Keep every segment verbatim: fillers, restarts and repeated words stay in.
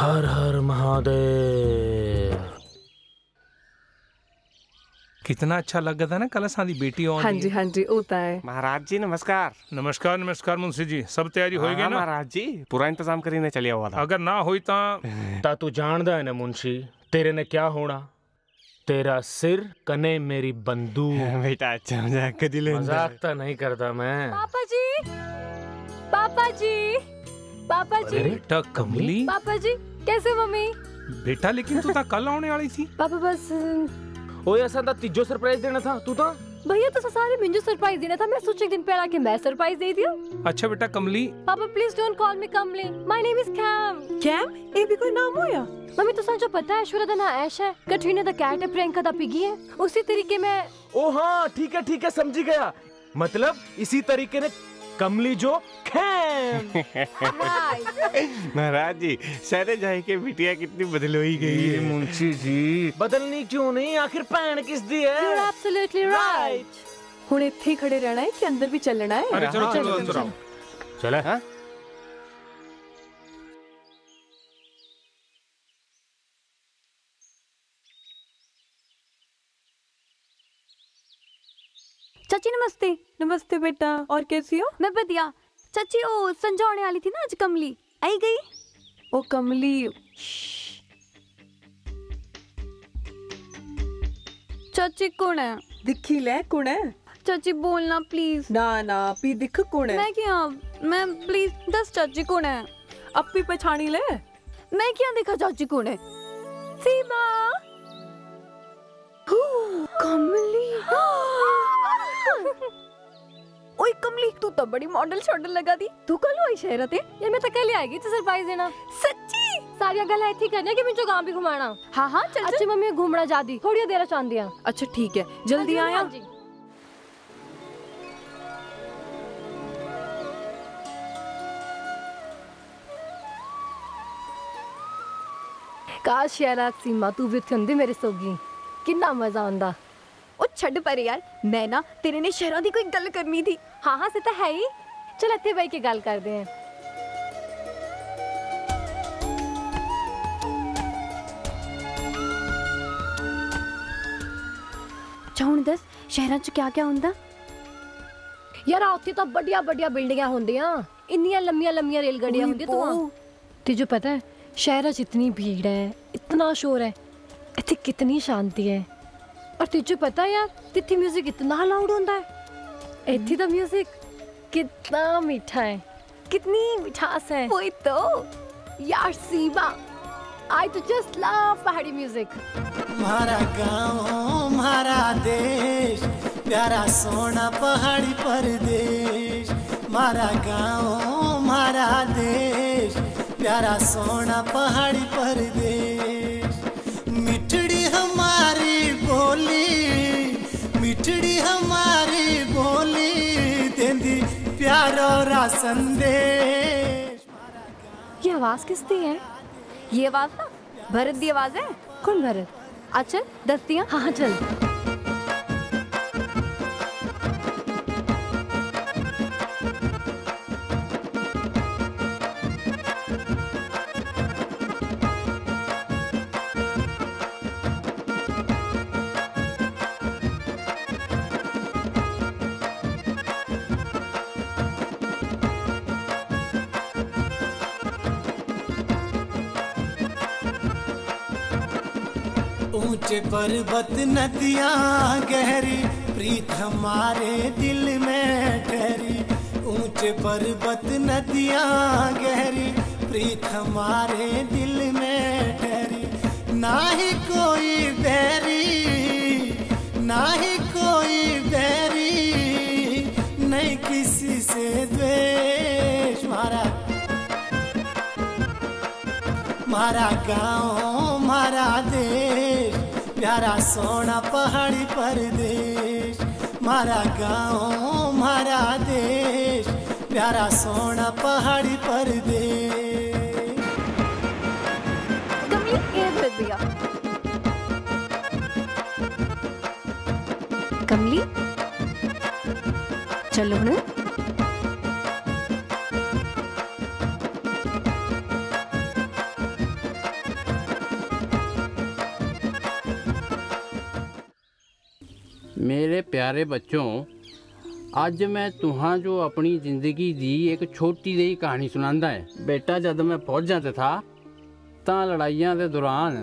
हर हर महादेव। कितना अच्छा लग रहा था ना कल सारी बेटी और हाँ जी हाँ जी होता है। महाराज जी नमस्कार। नमस्कार नमस्कार मुंशी जी, सब तैयारी हो गई ना? महाराज जी पूरा इंतजाम करीने चलिया हुआ था। अगर ना हुई ता तू जानदा है ना मुंशी तेरे ने क्या होना, तेरा सिर कने मेरी बंदूक। बेटा अच्छा मजाक तो नहीं करता मैं। पापा जी पापा जी पापा जी। बेटा कमली। पापा जी कैसे मम्मी? बेटा लेकिन तू तो कल आने वाली थी। पापा बस ओए ऐसा था तीजो सरप्राइज देना था तू तो। भैया तो सारे मिंजो सरप्राइज देना था, मैं सोच एक दिन पहला के मैं सरप्राइज दे दिया। अच्छा बेटा कमली। पापा please don't call me Kamli, my name is Cam. Cam ये भी कोई नाम होया? मम्मी तो सांचो पता है ऐश्वर्या दा ना ऐश है, कटरीना दा कैट है, प्रियंका दा पिगी है, उसी तरीके में। ओ हां ठीक है ठीक है समझी गया, मतलब इसी तरीके ने कमली जो खैम। महाराज जी सारे जाए के बिटिया कितनी बदल हो गई है। मुंशी जी बदलनी क्यों नहीं, आखिर पैन किस दी है। You're absolutely right. हुणे इत्थे खड़े रहना है कि अंदर भी चलना है? अरे चलो चलो चलो चले। हां चाची नमस्ते। नमस्ते बेटा, और कैसी हो? मैं बढ़िया चाची। ओ संजय आने वाली थी ना आज, कमली आई गई? ओ कमली चाची कौन है? दिखी ले कौन है? चाची बोलना प्लीज। ना ना पी दिख कौन है? मैं क्या मैं प्लीज दस चाची कौन है? अब भी पहचानी ले। मैं क्या देखा चाची कौन है? सीमा कमली। ओए कमली तू तो बड़ी मॉडल शॉडल लगा दी, तू कल आई शहर थे यार, मैं तो कल आएगी तो सरप्राइज देना। सच्ची सारी गल ऐसी करने कि मुझे गांव भी घुमाना। हां हां चल। अच्छी मम्मी घूमना जादी थोड़ी देर चांदिया। अच्छा ठीक है जल्दी आया। काश यार सीमा तू भी थी मेरे सोगी, कितना मजा आंदा। ओ छड़ पर यार मैं ना तेरे ने शहरों की कोई गल करनी थी। हाँ हाँ से तो है ही, चल अथे भाई की गल करते हैं। चाहूँ दस शहरों च क्या क्या होंदा? यार उत्थे तो बढ़िया बढ़िया बिल्डिंगा होंदियां, इन्नियां लंबिया लंबिया रेलगाड़ियां होंदियां। तो तुझे पता है शहरों च इतनी भीड़ है, इतना शोर है, इत्थे कितनी शांति है। और तुझे पता है यार तिथि म्यूजिक इतना लाउड होता है, इत्थे दा म्यूजिक कितना मीठा है, कितनी मिठास है। वही तो यार सीमा आई तो जस्ट लव पहाड़ी म्यूजिक। मारा गाँव मारा देश प्यारा सोना पहाड़ी परदेश। मारा गाँव मारा देश प्यारा सोना पहाड़ी परदेश। मिठड़ी हमारी बोली मिठड़ी हमारी बोली देंदी प्यार दा संदेश। ये आवाज किसकी है? ये आवाज ना भरत की आवाज है। कौन भरत? अच्छा दस्तियाँ। हाँ हाँ चल। पर्वत नदियाँ गहरी प्रीत हमारे दिल में ठहरी। ऊंचे पर्वत नदियाँ गहरी प्रीत हमारे दिल में ठहरी। ना ही कोई बैरी ना ही कोई बैरी नहीं किसी से द्वेष। मारा मारा गाँव मारा देश प्यारा सोना पहाड़ी परदेश। मारा गाँव मारा देश प्यारा सोना पहाड़ी परदेश। कमली ये भर दिया। कमली चलो ना। मेरे प्यारे बच्चों, अज मैं तुहां जो अपनी जिंदगी की एक छोटी जी कहानी सुनांदा है। बेटा, जब मैं फौजा ते था तां लड़ाइयां दे दौरान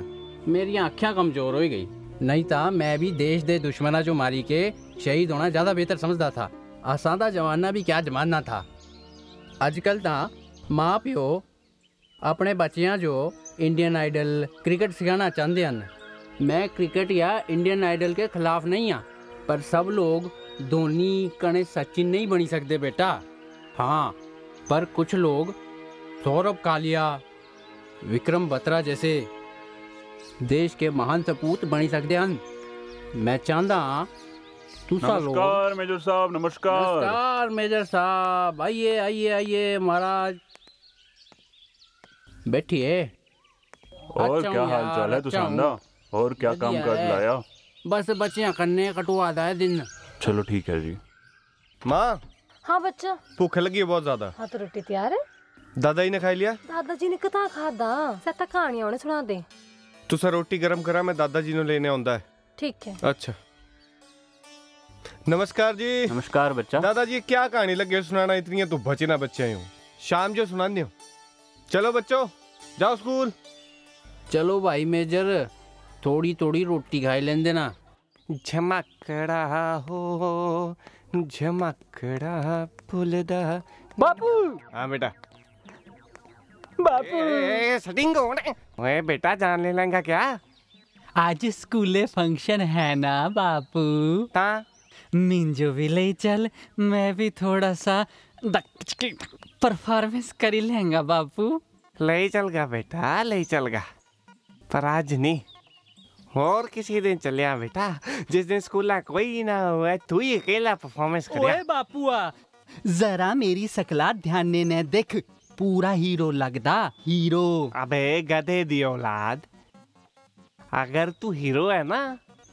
मेरी अखियां कमज़ोर हो गई, नहीं तां मैं भी देश दे दुश्मना जो मारी के शहीद होना ज़्यादा बेहतर समझदा था। असां दा जमाना भी क्या जमाना था। अजकल तां माँ प्यो अपने बच्चों जो इंडियन आइडल क्रिकेट सिखाना चाहते हैं। मैं क्रिकेट या इंडियन आइडल के खिलाफ नहीं हाँ, पर सब लोग धोनी कने सचिन नहीं बनी सकते बेटा। हाँ, पर कुछ लोग सौरभ कालिया, विक्रम बत्रा जैसे देश के महान सपूत बनी सकते हैं। मैं चाहता हाँ तुसा लोग। नमस्कार मेजर साहब, नमस्कार। नमस्कार मेजर साहब, आइए आइए आइए महाराज, बैठिए। और क्या हाल चाल है तुसांदा? और क्या काम काज लाया? बस बच्चियां करने कटवा दा है दिन। चलो ठीक है जी। माँ। हाँ बच्चा, भूख लगी है बहुत ज्यादा। हाँ तो रोटी तैयार है। दादाजी ने खा लिया? दादाजी ने कथा खादा, सत्ता कहानियां उन्हें सुना दे। तुसा रोटी गरम करा, मैं दादाजी ने लेने आंदा है। ठीक है। अच्छा, नमस्कार जी। नमस्कार बच्चा। दादाजी क्या कहानी लगे सुनाना? इतनी तो बचे ना बच्चे हो, शाम जो सुनाने हो। चलो बच्चों जाओ स्कूल। चलो भाई मेजर, थोड़ी थोड़ी रोटी खाई लें देना। झमक रहा हो झमक रहा फुलदा। बापू। हाँ बेटा। बापू। ए, सटिंग हो ना। ओए बेटा, जान ले लेंगा क्या? आज स्कूले फंक्शन है ना बापू, मिंजो भी ले चल, मैं भी थोड़ा सा परफॉर्मेंस करी लेंगा बापू। ले चलगा बेटा, ले चलगा, पर आज नहीं, और किसी दिन चलिया बेटा, जिस दिन स्कूल कोई ना हो, तू ही अकेला परफॉर्मेंस करिया। ओए बापूआ, जरा मेरी सकला ध्यान ने देख, पूरा हीरो लगदा, हीरो। अबे गधे दी औलाद, अगर तू हीरो है ना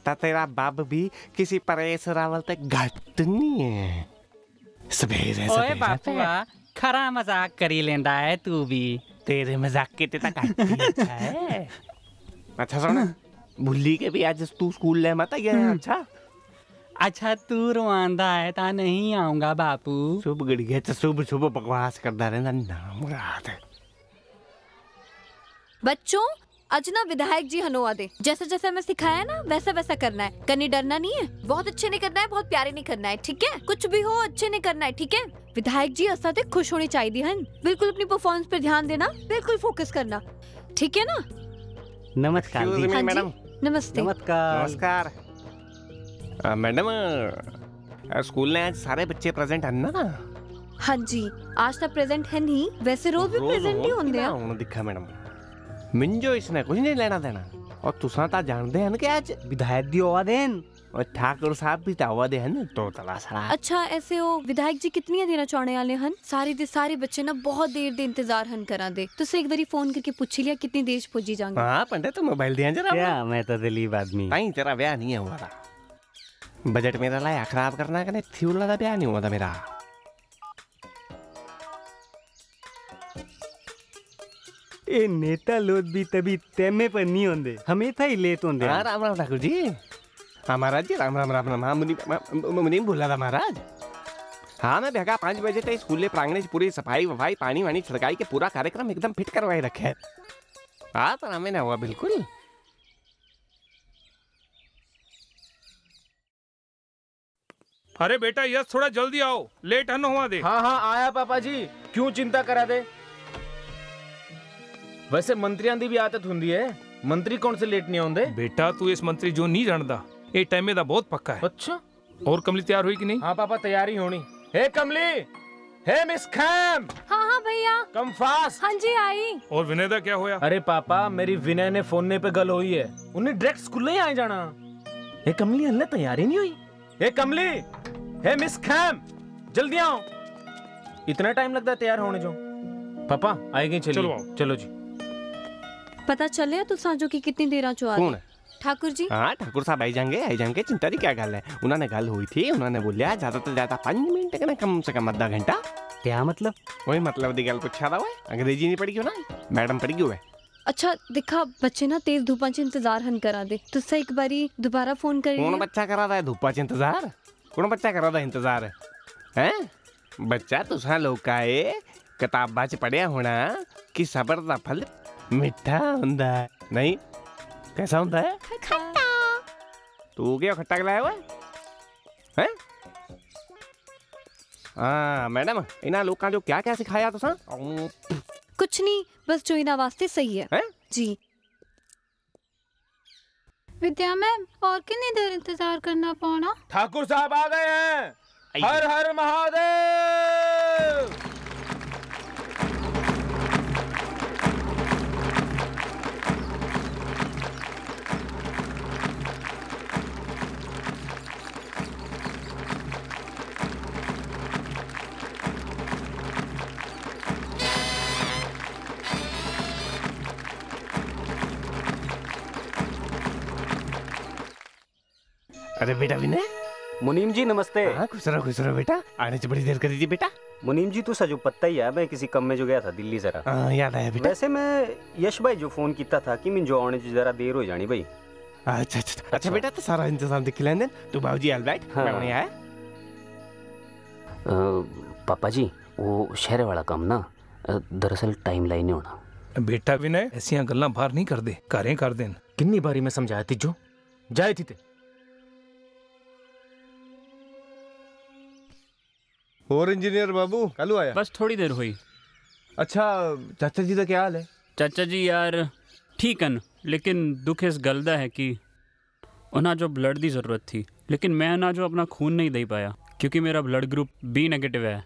तो तेरा बाप भी किसी परेश रावल तक घट नहीं है। सबेर है, सबेर। ओए बापूआ, खरा मजाक करी लेंदा है तू भी, तेरे मजाक के ते तक है। अच्छा सुन, भुल्ली के भी आज तू स्कूल ले मत गया। अच्छा अच्छा, तू रोंदा है ता नहीं आऊंगा बापू। शुभ गड़िया तो शुभ शुभ बकवास करदा रहंदा ना मुराद। बच्चों, आज ना विधायक जी हनुआ दे, जैसा जैसा मैं सिखाया ना वैसा वैसा करना है। कहीं डरना नहीं है, बहुत अच्छे नहीं करना है, बहुत प्यारे नहीं करना है, ठीक है? कुछ भी हो अच्छे नहीं करना है, ठीक है? विधायक जी असा ते खुश होनी चाहिए हन। बिल्कुल अपनी परफॉर्मेंस पर ध्यान देना, बिल्कुल फोकस करना, ठीक है ना? नमस्कार मैडम। नमस्ते। नमस्कार मैडम। स्कूल में आज सारे बच्चे प्रेजेंट है ना? हाँ जी, आज तक प्रेजेंट है नहीं, वैसे रोज भी प्रेजेंट ही होंगे। दिखा मैडम, मिंजो इसने कुछ नहीं लेना देना। और तुसा ता जानते हैं कि आज विधायक दी हुआ देन, और ठाकुर साहब भी ता हुआ दे हैं ना, तो तला सरा। अच्छा ऐसे हो, विधायक जी कितनी देना चाहने वाले हन? सारे दे सारे बच्चे ना बहुत देर दे इंतजार हन करा दे, तुसे एक बारी फोन करके पूछ लिया कितनी देर पहुंची जाएंगे। हां पंडित, तो मोबाइल दिया जरा। क्या मैं तो दिलीप आदमी, ताई तेरा ब्याह नहीं हुआ था। बजट मेरा लाया खराब करना कने थ्यूला दा ब्याह नहीं हुआ था मेरा। ए नेता लोग भी तभी तैमे पर नहीं होंगे, हमेशा ही लेट होंगे। हाँ राम राम ठाकुर जी। हाँ महाराज जी, राम राम राम राम। हाँ मुनि बोला था महाराज। हाँ मैं भैया पाँच बजे तक स्कूल प्रांगण की पूरी सफाई वफाई पानी वानी छिड़काई के पूरा कार्यक्रम एकदम फिट करवाए रखे। हाँ पर हमें ना हुआ बिल्कुल। अरे बेटा यस, थोड़ा जल्दी आओ, लेट न हुआ दे। हाँ हाँ आया पापा जी, क्यों चिंता करा दे। वैसे मंत्रियों की भी आदत होंगी है, मंत्री कौन से लेट नहीं आते। बेटा तू इस मंत्री जो नहीं जानता, ये टाइमे दा बहुत पक्का है। अच्छा, और कमली तैयार हुई कि नहीं? हाँ पापा तैयारी होनी। हे कमली, हे मिस खैम। हाँ हाँ भैया। Come fast. हाँ जी आई। और विनय दा क्या होया? अरे पापा, मेरी विनय ने फोन पे गल हुई है, उन्हें डायरेक्ट स्कूल ही आ जाना। हे कमली, हल्ले तैयारी नहीं हुई। हे कमली, हे मिस खैम, जल्दी आओ, इतना टाइम लगता तैयार होने जो। पापा आएगी। चलो चलो जी। पता चले तो सांजो की कितनी देर चो आ रही? ठाकुर जी। हाँ ठाकुर साहब आई जाएंगे, आई जाएंगे, चिंता की क्या गल है। उन्होंने गल हुई थी, उन्होंने बोलिया ज्यादा तो ज्यादा पाँच मिनट का ना, कम से कम आधा घंटा। क्या मतलब? वही मतलब दी गल पूछा था। वो अंग्रेजी नहीं पढ़ी क्यों ना मैडम? पढ़ी क्यों है? अच्छा दिखा बच्चे ना तेज धूपा च इंतजार हन करा दे तो सही एक बारी दोबारा फोन कर। कौन बच्चा करा रहा है धूपा च इंतजार? कौन बच्चा करा रहा है इंतजार? हैं बच्चा तुसा लोग का ए किताबा च पढ़िया होना कि सबर दा फल मिठा हुंदा है। नहीं कैसा हुंदा है? खट्टा। तू क्या खट्टा खिलाया हुआ है? हां मैडम इना लोग जो क्या क्या सिखाया तुसा? कुछ नहीं बस जो इना वास्ते सही है, है? जी विद्या मैम और कितनी देर इंतजार करना पौना? ठाकुर साहब आ गए हैं। हर हर महादेव। अरे बेटा विनय। मुनीम जी नमस्ते। हाँ खुश रहो खुश रहो बेटा। आने से बड़ी देर करी थी बेटा। मुनीम जी तू सजो पत्ता ही है, मैं किसी कम में जो गया था दिल्ली जरा। हाँ याद आया बेटा। वैसे मैं यश भाई जो फोन किया था कि मिन जो आने जी जरा देर हो जानी भाई। अच्छा अच्छा अच्छा, अच्छा, अच्छा बेटा तो सारा इंतजाम देख लेंगे तू बाबू जी। ऑलराइट मैं उन्हें आया। पापा जी वो शहर वाला काम ना दरअसल टाइम लाइन होना। बेटा विनय ऐसी गल्ला बाहर नहीं कर दे कारें कर देन। कितनी बारी मैं समझाया थी जो जाए थी ते। और इंजीनियर बाबू कल आया? बस थोड़ी देर हुई। अच्छा चाचा जी का क्या हाल है? चाचा जी यार ठीक है न, लेकिन दुख इस गल दा है कि उन्हें जो ब्लड की जरूरत थी लेकिन मैं ना जो अपना खून नहीं दे पाया क्योंकि मेरा ब्लड ग्रुप बी नेगेटिव है।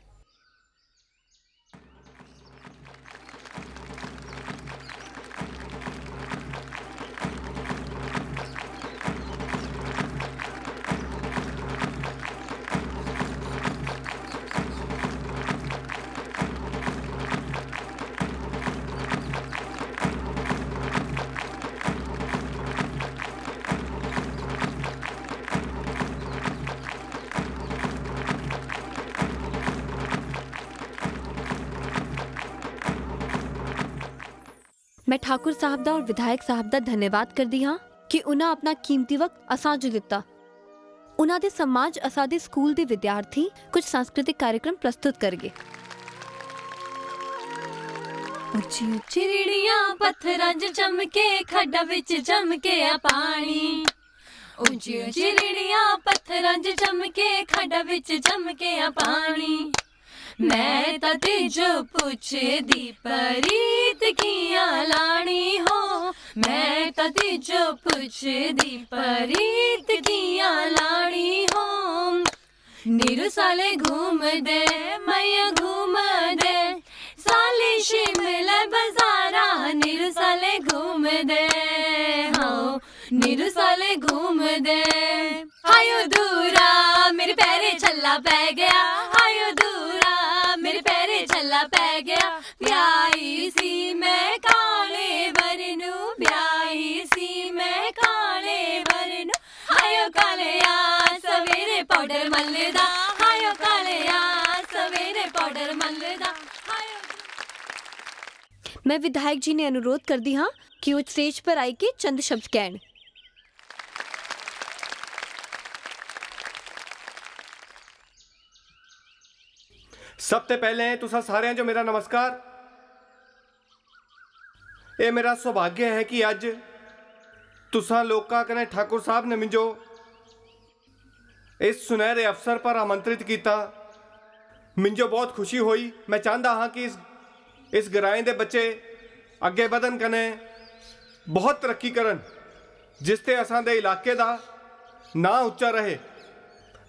मैं ठाकुर साहब दा और विधायक साहब दा धन्यवाद कर दी हां कि उन्हें अपना कीमती वक्त असां जो दिता। उन्हां दे समाज असां दे स्कूल दे विद्यार्थी कुछ सांस्कृतिक कार्यक्रम प्रस्तुत करगे। उची उची चिड़िया पत्थरां च चमके खड्डा विच चमके आ पानी। उची उची चिड़िया पत्थरां च चमके खड्डा विच चमके आ पानी। मैं तेजो पुछ दी परीत किया लानी हो। मैं तेजो पुछ दी परीत किया लानी हो। नीरू साले घूम दे मैं घूम दे साले शिमला बजारा। नीरू साले घूम दे हाँ नीरू साले घूम दे। हायो दूरा मेरे पैरे छल्ला पै गया। हायो दूरा मेरे पैरे छल्ला पै गया। ब्याही सी मैं काले वरनू ब्याही सी मैं काले वरनू। आयो कालिया सवेरे पाउडर मलदा। आयो कालिया सवेरे पाउडर मलदा। मैं विधायक जी ने अनुरोध कर दी हाँ कि वो स्टेज पर आई के चंद शब्द कहन। सबसे पहले तुसा सारे जो मेरा नमस्कार। ये मेरा सौभाग्य है कि अज तुसा लोका कने ठाकुर साहब ने मुझो इस सुनहरे अवसर पर आमंत्रित किया। मुझो बहुत खुशी हुई। मैं चाहता हाँ कि इस इस ग्राएं दे बच्चे अगे बदन कने बहुत तरक्की करन जिसते असां दे इलाके दा ना उच्चा रहे।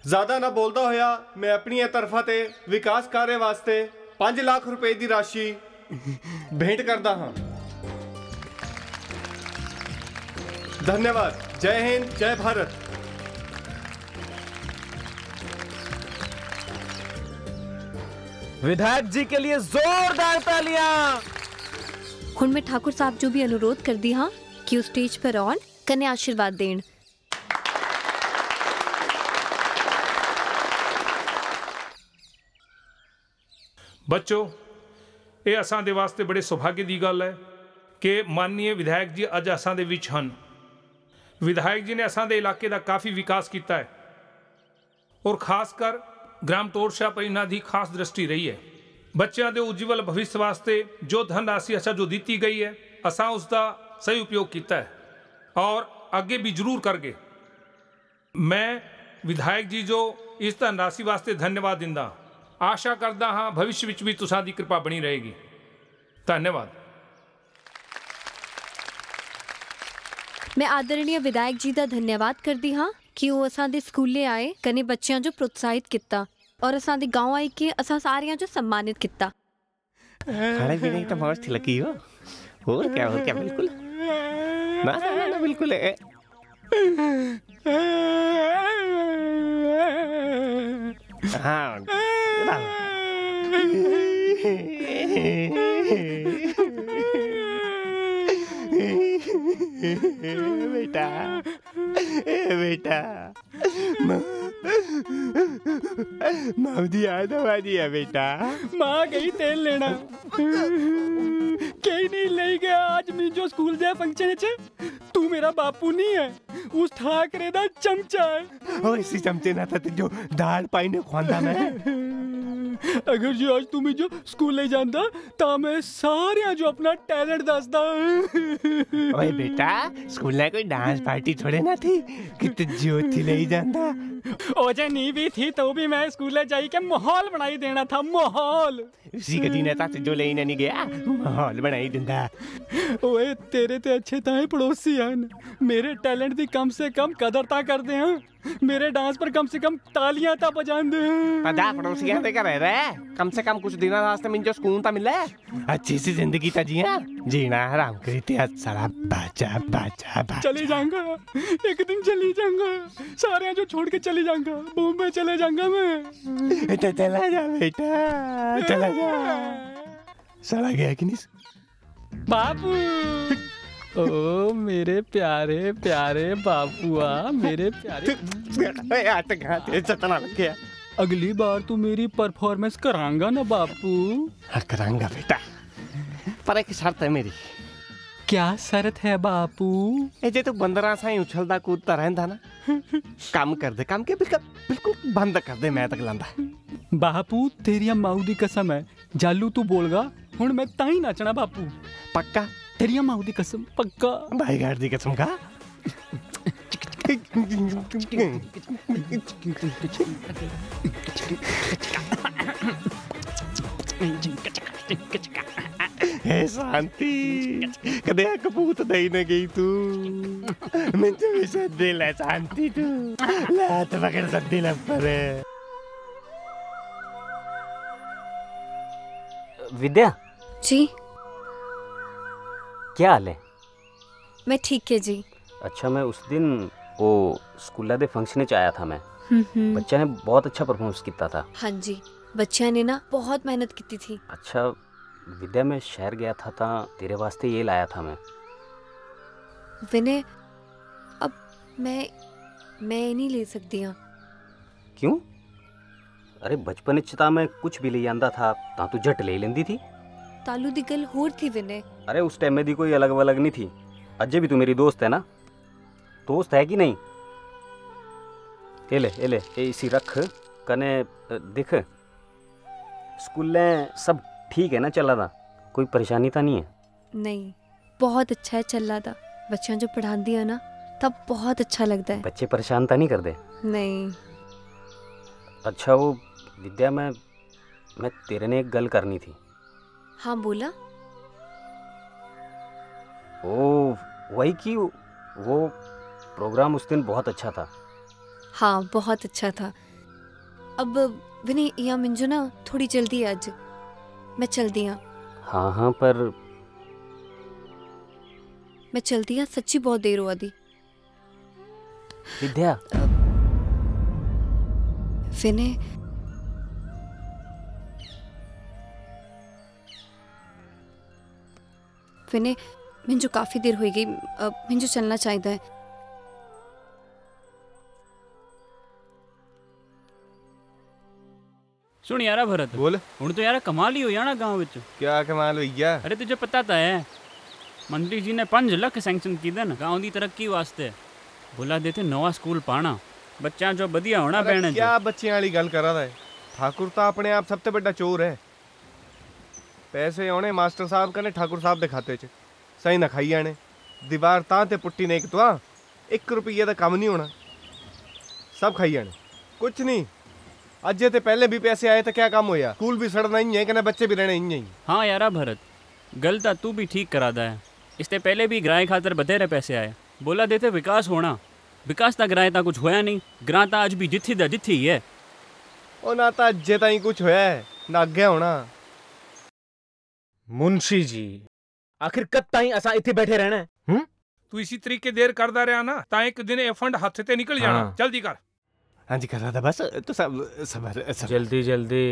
ज़्यादा ना बोलता होया मैं अपनी तरफा ते विकास कार्य वास्ते पाँच लाख रुपए की राशि भेंट करता हाँ। धन्यवाद। जय हिंद जय भारत। विधायक जी के लिए जोरदार तालियां। हुन मैं ठाकुर साहब जो भी अनुरोध कर दी हाँ कि उस स्टेज पर ऑन कने आशीर्वाद देन। बच्चों ये असां दे वास्ते बड़े सौभाग्य की गल है कि माननीय विधायक जी अज असां दे विच हन। विधायक जी ने असां दे इलाके दा काफ़ी विकास कीता है और खासकर ग्राम टोरशा पर इन्हां दी खास दृष्टि रही है। बच्चों के उज्जवल भविष्य वास्ते जो धनराशि असा जो दी गई है असा उसका सही उपयोग किया है और आगे भी जरूर करगे। मैं विधायक जी जो इस धनराशि वास्ते धन्यवाद दिंदा, आशा करता हाँ भविष्य विच भी तुसां दी कृपा बनी रहेगी। धन्यवाद। मैं आदरणीय विधायक जी का धन्यवाद करती हाँ कि वह असां दे स्कूले आए, कने बच्चों जो प्रोत्साहित किया और असां दे गाँव आई के असां सारियां जो सम्मानित किया। खाने पीने की तो मौज थी लगी हो। और क्या और क्या बिल्कुल ना ना ना बिल्कुल है। हाँ बेटा बेटा माँ दी याद आ रही है। बेटा माँ गई तेल लेना, कहीं नहीं ले गया। आज मैं जो स्कूल दे फंक्शन चे, तू मेरा बापू नहीं है, उस ठाकरे दा चमचा है। और इसी चमचे ना था जो दाल पाई ने खांदा ना। अगर जो आज तुम्हें जो स्कूल ले जाता ता मैं सारे जो अपना टैलेंट दसदा। ओए बेटा स्कूल में कोई डांस पार्टी थोड़े ना थी कि तू जो थी ले जाता। ओ जे नहीं भी थी तो भी मैं स्कूल ले जाई के माहौल बनाई देना था। माहौल उसी के दिन था जो ले नहीं गया माहौल बनाई देंदा। ओए तेरे ते अच्छे ताए पड़ोसी हैं, मेरे टैलेंट दी कम से कम कदर ता करदे हैं, मेरे डांस पर कम से कम तालियां ता बजांदे। पता पड़ोसियां ते करे रे, कम से कम कुछ दिन रास्ते में जो सुकून ता मिले, अच्छी सी जिंदगी ता जिया जीना आराम करते। आज सारा बाजा बाजा बाजा चले जाऊंगा, एक दिन चली जाऊंगा, सारे जो छोड़ के चले जाऊंगा, बॉम्बे चले जाऊंगा मैं। बेटा चला जा, बेटा चला जा। साला गया कि नहीं बाबू? ओ मेरे प्यारे प्यारे बाबूआ, मेरे प्यारे गया। अगली बार तू मेरी परफॉर्मेंस करांगा ना बापू? हाँ करांगा बेटा, पर एक शर्त है मेरी। क्या शर्त है बापू? जे तू बंदरा सा ही उछलदा कूदता रहंदा ना, काम कर दे, काम के बिल्कुल बंद कर दे। मैं तक लांदा बापू, तेरी माऊ दी कसम है, जालू तू बोलगा हुण मैं तां ही नचना बापू, पक्का तेरी माऊ दी कसम, पक्का भाई गार दी कसम का। हे शांति, कदे कपूत दई न गई तू, मैं तो इसे दे ला शांति, तू लात पकड़ सकती लब पर। विद्या जी क्या हाल है? मैं ठीक है जी। अच्छा, मैं उस दिन वो स्कूल दे फंक्शन च आया था मैं। बच्चा ने बहुत अच्छा परफॉर्मेंस किया था। हाँ जी, बच्चा ने ना बहुत मेहनत की थी। अच्छा विद्या, मैं शहर गया था ता तेरे वास्ते ये लाया था मैं। विनय अब मैं मैं नहीं ले सकती हूँ। क्यों? अरे बचपन च मैं कुछ भी ले आंदा था ता तू झट ले लेंदी थी। तालू दी गल होर थी विनय। अरे उस टाइम में दी कोई अलग वलग नहीं थी। अज्जे भी तू मेरी दोस्त है ना, दोस्त है कि नहीं? एले एले ए इसी रख, कने दिख स्कूले सब ठीक है ना? चला था कोई परेशानी तो नहीं है? नहीं, बहुत अच्छा है चला था। बच्चों जो पढ़ाती है ना तब बहुत अच्छा लगता है। बच्चे परेशान तो नहीं करते? नहीं। अच्छा वो विद्या, मैं मैं तेरे ने एक गल करनी थी। हाँ बोला। ओ वही कि वो प्रोग्राम उस दिन बहुत अच्छा था। हाँ बहुत अच्छा था। अब विनय या मिंजो ना थोड़ी जल्दी आज, मैं चलती हूँ। हाँ हाँ पर मैं चलती हूँ, सच्ची बहुत देर हुआ दी। विद्या विनय विनय मुझे काफ़ी देर हो गई, मुझे चलना चाहिए। सुन यारा भरत, बोल। हुण तो यारा कमाल ही होया ना गांव विच। क्या कमाल होया? अरे तुझे पता तो है मंत्री जी ने पंज लख सैंक्शन कीते न गांव दी तरक्की वास्ते। बुला देते नवा स्कूल पाना, बच्चा जो बढ़िया होना पैने। क्या बच्चे वाली गल करा दा है? ठाकुर तो अपने आप सबसे बड़ा चोर है। पैसे आने मास्टर साहब कने ठाकुर साहब दे खाते च, सही ना खाई आने। दीवार तां ते पुट्टी ने इकतवा एक रुपये का कम नहीं होना, सब खाई आने। कुछ नहीं, अज्जे ते पहले भी पैसे आए तो क्या काम होया? स्कूल भी सड़ना ही है कने बच्चे भी रहने ही है। हाँ यारा भरत, गल तां तू भी ठीक करा दा है। इससे पहले भी ग्राए खातर बतेरे पैसे आए। बोला देते विकास होना, विकास ता ग्राए ता कुछ होया नहीं। ग्रां ता अज भी जिथी दा जिथी ही है। ओ ना ता अज्जे ताईं कुछ होया है ना अगे होना। मुंशी जी, आखिर कद ताईं असा इथे बैठे रहना है? हुँ? तू इसी तरीके देर करदा रहा ना ता एक दिन ए फंड हाथ से निकल जाना। हाँ। जल्दी कर। हां जी कर दा बस, तो सब सबर जल्दी जल्दी।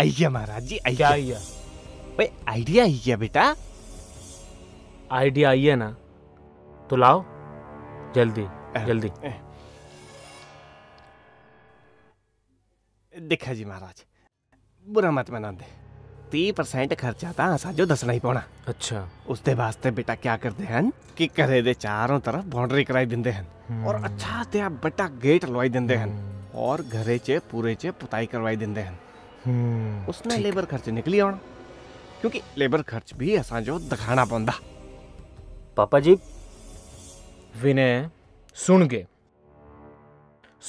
आइया महाराज जी, आइया आइया। भाई आइडिया ही क्या बेटा? आइडिया आइया ना, तो लाओ जल्दी जल्दी। देखा जी महाराज, बुरा मत मना दे। तीस परसेंट खर्चा था असा जो दसना ही पौना। अच्छा, उसके वास्ते बेटा क्या करते हैं कि घरे दे चारों तरफ बाउंड्री कराई दिंदे हैं और अच्छा ते आप बेटा गेट लवाई दिंदे हैं और घरे चे पूरे चे पुताई करवाई दिंदे हैं। उसने लेबर खर्च निकली आना, क्योंकि लेबर खर्च भी असा जो दिखाना पौंदा। पापा जी, विनय सुन गए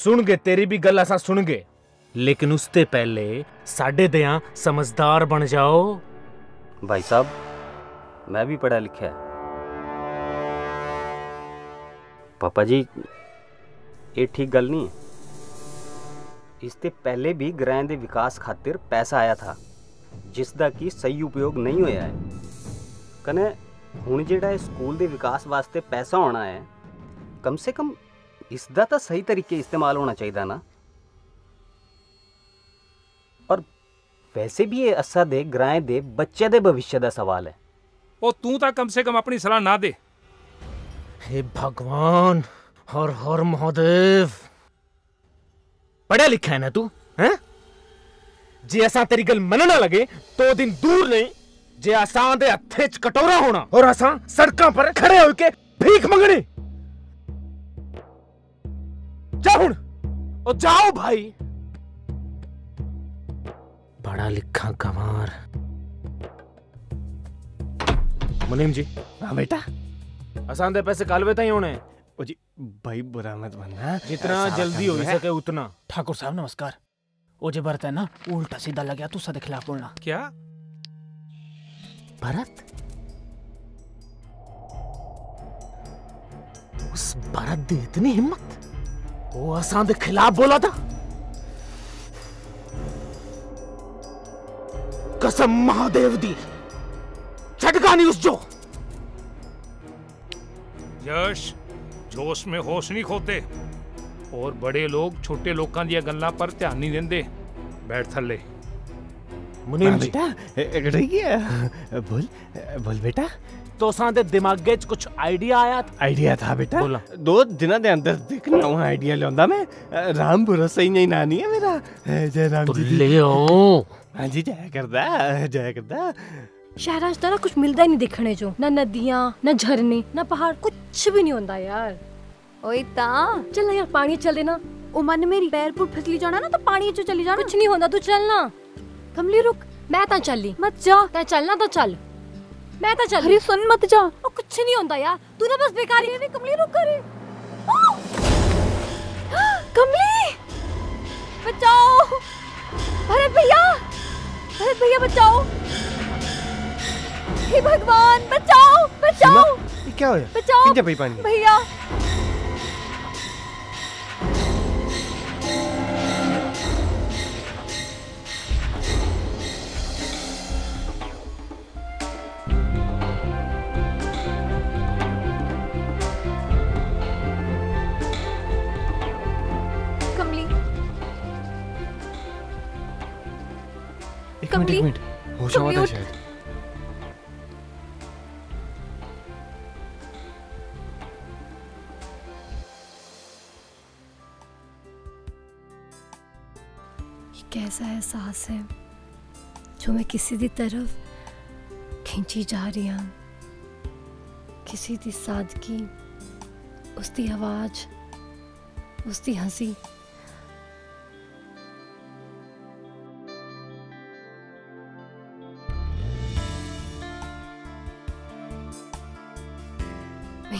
सुन गए तेरी भी गल असा सुन गए, लेकिन उसते पहले साडे दया समझदार बन जाओ। भाई साहब, मैं भी पढ़ा लिखा है। पापा जी, ये ठीक गल नहीं। इससे पहले भी ग्रां दे विकास खातिर पैसा आया था जिसका कि सही उपयोग नहीं होया है। कने हुण जिहड़ा स्कूल दे विकास वास्ते पैसा आना है, कम से कम इसका तो सही तरीके इस्तेमाल होना चाहिए ना। और वैसे भी ये असा दे ग्रां दे बच्चे दे भविष्य का सवाल है। ओ तू तो कम से कम अपनी सलाह ना दे। हे भगवान, हर हर महादेव। पढ़ा लिखा है ना तू हैं? जे असा तेरी गल मन ना लगे तो दिन दूर नहीं जे असा दे हथे च कटोरा होना और असा सड़कों पर खड़े होके भीख मंगनी। जा हुण, ओ जाओ भाई। पढ़ा लिखा कमार। मुनीम जी। हाँ बेटा, असा दे पैसे कालवे ताई होने। ओ जी भाई, बुरा मत बनना, जितना जल्दी हो सके उतना। ठाकुर साहब नमस्कार। ओ जे भरत है ना, उल्टा सीधा लग गया तू सद खिलाफ बोलना। क्या भरत? उस भरत दी इतनी हिम्मत, वो असां दे खिलाफ बोला था? कसम महादेव दी, झटका नहीं उस जो। यश, जोश में होश नहीं खोते और बड़े लोग छोटे लोगों दी गल्लां पर ध्यान नहीं देंदे। बैठ थल्ले। मुनीम जी, बेटा बोल बोल बेटा। तो सादे दिमागे च कुछ आइडिया आया? आइडिया था बेटा, दो दिन दे अंदर देखना हुआ आइडिया लौंदा मैं। राम भरोसा ही नहीं नानी है मेरा। जय राम जी। तो ले आओ। हां जी, जय करदा जय करदा। शहरां च कुछ मिलता ही नहीं देखने जो, ना नदियां ना झरने ना पहाड़, कुछ भी नहीं होता यार। ओए ता चल यार, पानी चले ना। ओ मन मेरी पैर पुर फिसली जाना ना, तो पानी चो चली जाना। कुछ नहीं होता, तू चलना। कमली रुक, मैं ता चली। मत जा, तै चलना तो चल। मैं ता चल। अरे सुन, मत जा। ओ कुछ नहीं होता यार, तू ना बस बेकारी है। कमली रुक करे। कमली बचाओ। अरे भैया, अरे भैया बचाओ। हे भगवान, बचाओ बचाओ। ये क्या होया? बचाओ भैया। कमली एक मिनट एक मिनट, होश आता है शायद। ये कैसा एहसास है जो मैं किसी दी तरफ खींची जा रही हूँ। किसी दी सादगी, उसकी आवाज़, उसकी हंसी।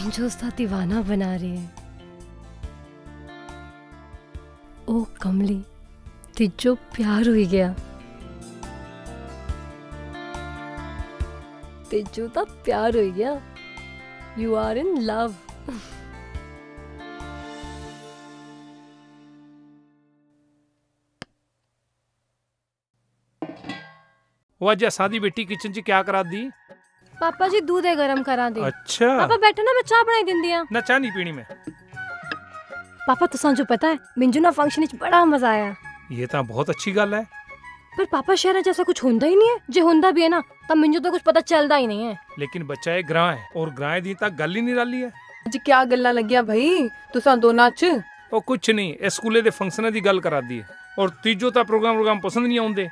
मुझे उसका दीवाना बना रही है। ओ कमली, तिजो प्यार हो गया, तिजो तो प्यार हो गया। You are in love. वो आज शादी बेटी किचन च क्या करा दी? पापा जी दूध गरम करा दे। अच्छा पापा बैठो ना, मैं चाय बनाई दिंदी हां। ना चाय नहीं पीनी मैं। पापा तुसां जो पता है मिंजू ना फंक्शन विच बड़ा मजा आया। ये तो बहुत अच्छी गल है। पर पापा शहर जैसा कुछ होंदा ही नहीं है, जे होंदा भी है ना तो मिंजू तो कुछ पता चलदा ही नहीं है। लेकिन बच्चा ये ग्रां है और ग्रां दी तां गल ही नहीं रली है। अज क्या गल्ला लगिया भाई तुसां दोना च? ओ कुछ नहीं, ए स्कूले दे फंक्शन दी गल करा दी है। और तीजो ता प्रोग्राम प्रोग्राम पसंद नहीं आउंदे।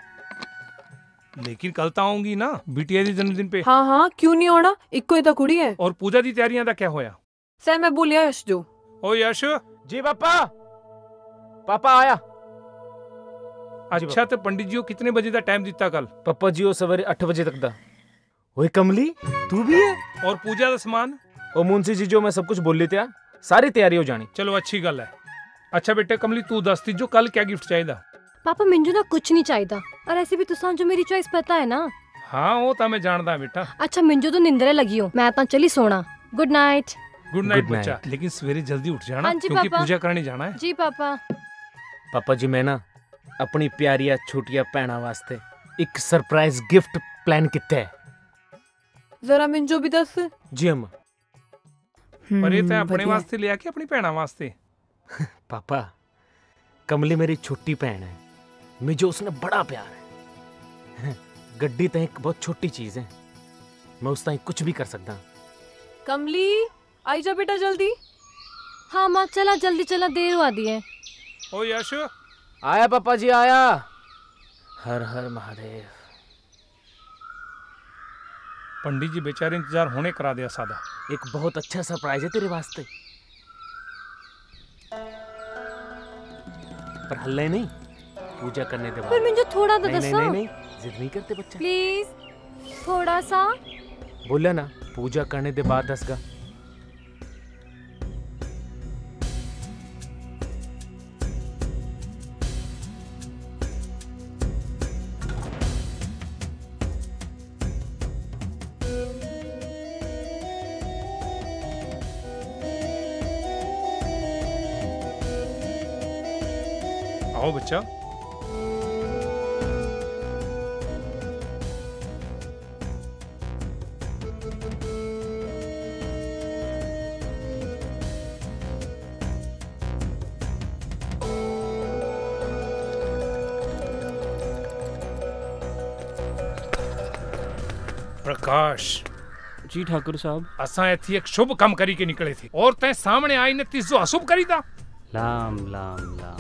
लेकिन कल तो आऊंगी ना बिटिया दी जन्मदिन पे। हाँ हाँ क्यों नहीं आना, इक्को ही तो कुड़ी है। और पूजा दी तैयारियां दा क्या होया? सर मैं बोलिया यश जो। ओ यश जी। पापा पापा आया। अच्छा तो पंडित जी कितने बजे दा टाइम दिता कल? पापा जी सवेरे आठ बजे तक दा। ओए कमली तू भी है? और पूजा दा समान? ओ मुंशी जी जो मैं सब कुछ बोल लेते सारी तैयारी हो जानी। चलो अच्छी गल है। अच्छा बेटा कमली तू दस तीजो कल क्या गिफ्ट चाहिए? पापा मिंजू ना कुछ नहीं चाहिए। और ऐसे भी तुसान जो मेरी चॉइस पता है ना। हाँ वो तो मैं जानता बेटा। अच्छा मिंजू तो निंदरे लगी हो, मैं तो चली सोना। Good night. गुड नाइट बच्चा, लेकिन सवेरे जल्दी उठ जाना क्योंकि पूजा करने जाना है। जी पापा। पापा जी मैं ना अपनी प्यारिया छोटिया भैणा वास्ते एक सरप्राइज गिफ्ट प्लान किता है। जरा मिंजू भी दस। जी अम्मा। पर ये तो अपने वास्ते लिया कि अपनी भैणा वास्ते? पापा कमली मेरी छोटी भैन है, मुझे उसने बड़ा प्यार है। गड्डी तो एक बहुत छोटी चीज है, मैं उस तक कुछ भी कर सकता। कमली आई जा बेटा जल्दी। हाँ माँ चला जल्दी चला, देर हुआ दी है। ओ यश आया? पापा जी आया। हर हर महादेव। पंडित जी बेचारे इंतजार होने करा दिया सादा। एक बहुत अच्छा सरप्राइज है तेरे वास्ते। पर हल्ले नहीं, पूजा करने दे। पर मुझे थोड़ा सा दसो। नहीं नहीं नहीं, जिद नहीं करते बच्चा। प्लीज थोड़ा सा बोला ना, पूजा करने दे बाद दसगा। आओ बच्चा। प्रकाश जी ठाकुर साहब, असा इथे एक शुभ काम करी के निकले थे और ते सामने आई ने तीजो अशुभ करी दा। लाम लाम लाम।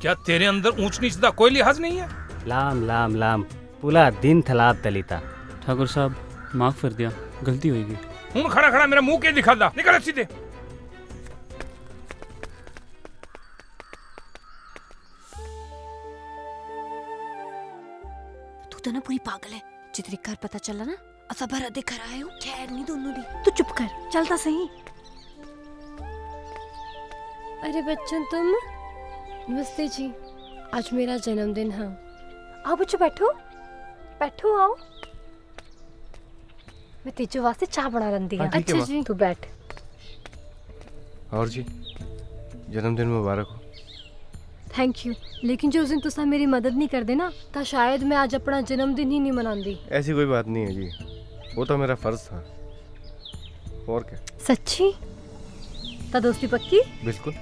क्या तेरे अंदर ऊंच नीच दा कोई लिहाज नहीं है? लाम लाम लाम पूरा दिन थलाब तलीता। ठाकुर साहब माफ कर दिया, गलती होगी। हूं खड़ा खड़ा मेरा मुंह के दिखा दा, निकल सीधे। तू तो ना पूरी पागल है। जितनी कर पता चला ना असा भरत दे घर आए हो। खैर नहीं दोनों दी। तू चुप कर, चलता सही। अरे बच्चन तुम। नमस्ते जी, आज मेरा जन्मदिन है। आओ बच्चो बैठो बैठो आओ। मैं तेजो वास्ते चाय बना रही हूं। अच्छा जी तू बैठ। और जी जन्मदिन मुबारक हो। Thank you. लेकिन जो उस दिन तुसा मेरी मदद नहीं कर देना तो शायद मैं आज अपना जन्मदिन ही नहीं मनाती। ऐसी कोई बात नहीं है जी, वो तो मेरा फर्ज था। और क्या? सच्ची? तो दोस्ती पक्की? बिल्कुल।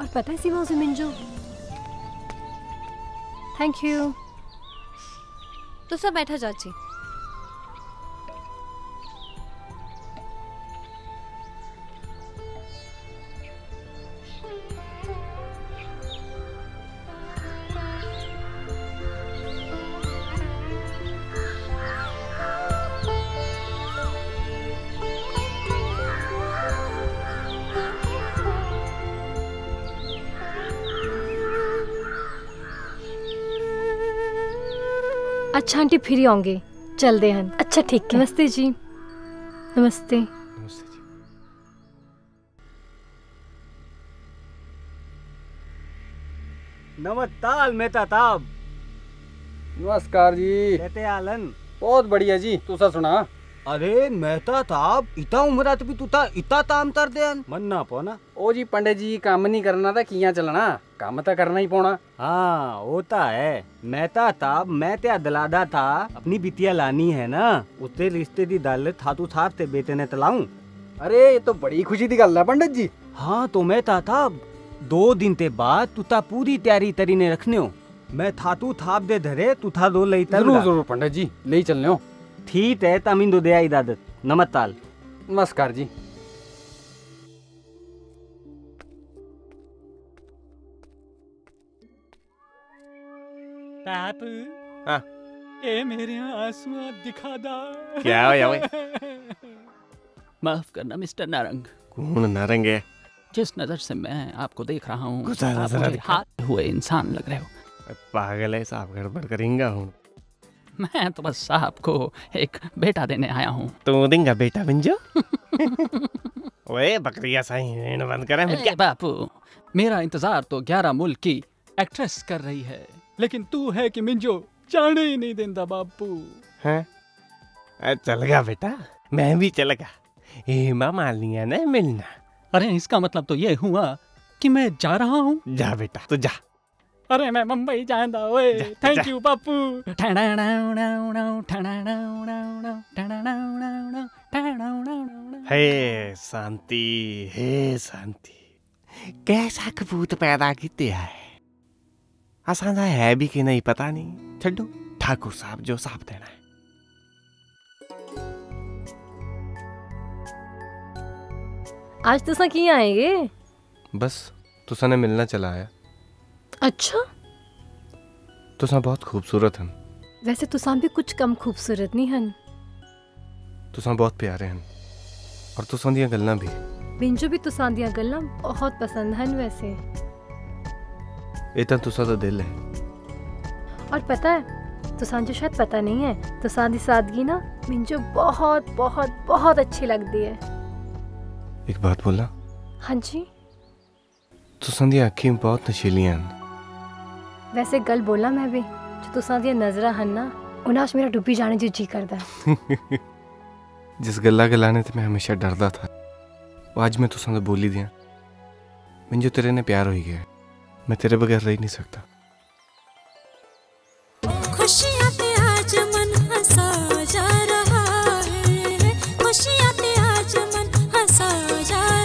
और पता है सीमा उसे मिंजो। Thank you. तुसा बैठा चाची। अच्छा आंटी फ्री होंगे, चल दे हन। अच्छा ठीक है, नमस्ते जी। नमस्ते, नमस्ते जी। नमस्ताल मेहता ताब। नमस्कार जी। कहते आलन। बहुत बढ़िया जी, तुसा सुना? अरे मेहता ताब, इता उम्र भी तुता इता ताम तर दे हन। मन ना पोना। ओ जी पंडे जी, काम नहीं करना था किया चलना, काम तो करना ही पोना। हाँ होता है मेहता ताब, मैं त्या दलादा था अपनी बिटिया लानी है ना, उसे रिश्ते दी दाल थातू थाप ते बेटे ने तलाऊ। अरे ये तो बड़ी खुशी की गल है पंडित जी। हाँ तो मेहता ताब, दो दिन ते बाद तुता पूरी तैयारी तरी ने रखने हो, मैं थातू थाप दे धरे तुथा दो ले जरूर जरूर पंडित जी ले चलने हो। ठीक है तमिन दो दया इदादत। नमस्ताल। नमस्कार जी। ताप। हाँ। ए मेरे आंसू दिखा दा। क्या हो यावे? माफ करना मिस्टर नारंग। कौन नारंग है? जिस नजर से मैं आपको देख रहा हूँ हाथ हुए इंसान लग रहे हो। पागल है साहब, गड़बड़ करेंगा हूँ मैं तो, बस साहब को एक बेटा देने आया हूँ। तू देंगा बेटा बंजो? ओए बकरिया साईं बंद करें। ए बापू, मेरा इंतजार तो ग्यारह मुल्क की एक्ट्रेस कर रही है, लेकिन तू है कि मिंजो जाने ही नहीं देता बापू। हैं चल गया बेटा, मैं भी चल गया, हेमा मालिनी ने मिलना। अरे इसका मतलब तो ये हुआ कि मैं जा रहा हूँ। जा बेटा तो जा। अरे मैं मुंबई जाना ओए। थैंक यू बापू। हे शांति, हे शांति, कैसा कबूत पैदा किया है, आसान है भी कि नहीं पता नहीं, छो ठाकुर साहब जो साफ देना है। आज तुसा की आएंगे? बस तुसा ने मिलना चला आया। अच्छा, तुसा बहुत खूबसूरत हन। वैसे तुसा भी कुछ कम खूबसूरत नहीं हन। तुसा बहुत प्यारे हन और तुसा दिया गल्ला भी। बिंजो भी तुसा दिया गल्ला बहुत पसंद हन। वैसे इतना तुसा तो दिल है। और पता है तुसा जो शायद पता नहीं है, तुसा दी सादगी ना बिंजो बहुत बहुत बहुत अच्छी लगती है। एक बात बोला? हाँ जी। तुसा दी आँखें बहुत नशीली हन। वैसे गल बोला मैं भी, जो तुसा दिया नजरा हन ना, उनाश मेरा डुबी जाने जो जी करता। जिस गल्ला गलाने ते मैं हमेशा डरदा था, वो आज मैं तुसा तो बोली दिया। मुझे तेरे ने प्यार हो ही गया, मैं तेरे बगैर रह नहीं सकता। खुशियां पे आज मन हंसा जा रहा है, खुशियां पे आज मन हंसा जा रहा है।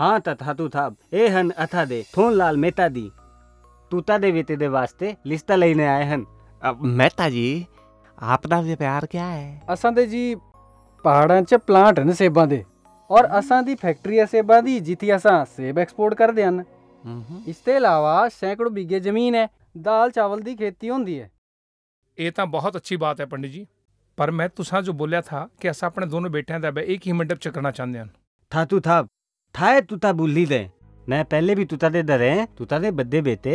हाँ तथातु थाप ए हन अथा दे थोन लाल मेहता दी तूता देवी तेरे वास्ते लिस्ता लेने आए हन। अब मेहता जी आपना से प्यार क्या है? असां दे जी पहाड़ां च प्लांट न सेबां दे और असां दी फैक्ट्री सेबां दी जिथे असां सेब एक्सपोर्ट करदे हन। इसके अलावा सैकड़ों बीघे जमीन है, दाल चावल की खेती होंदी है। ये तो बहुत अच्छी बात है पंडित जी, पर मैं तुसा जो बोलिया था कि अस अपने दोनों बेटियां दा एक ही मंडप च करना चाहते हैं। था तू था थाए तुता बुली दे मैं पहले भी तुता दे डरे तुता दे बदे बेटे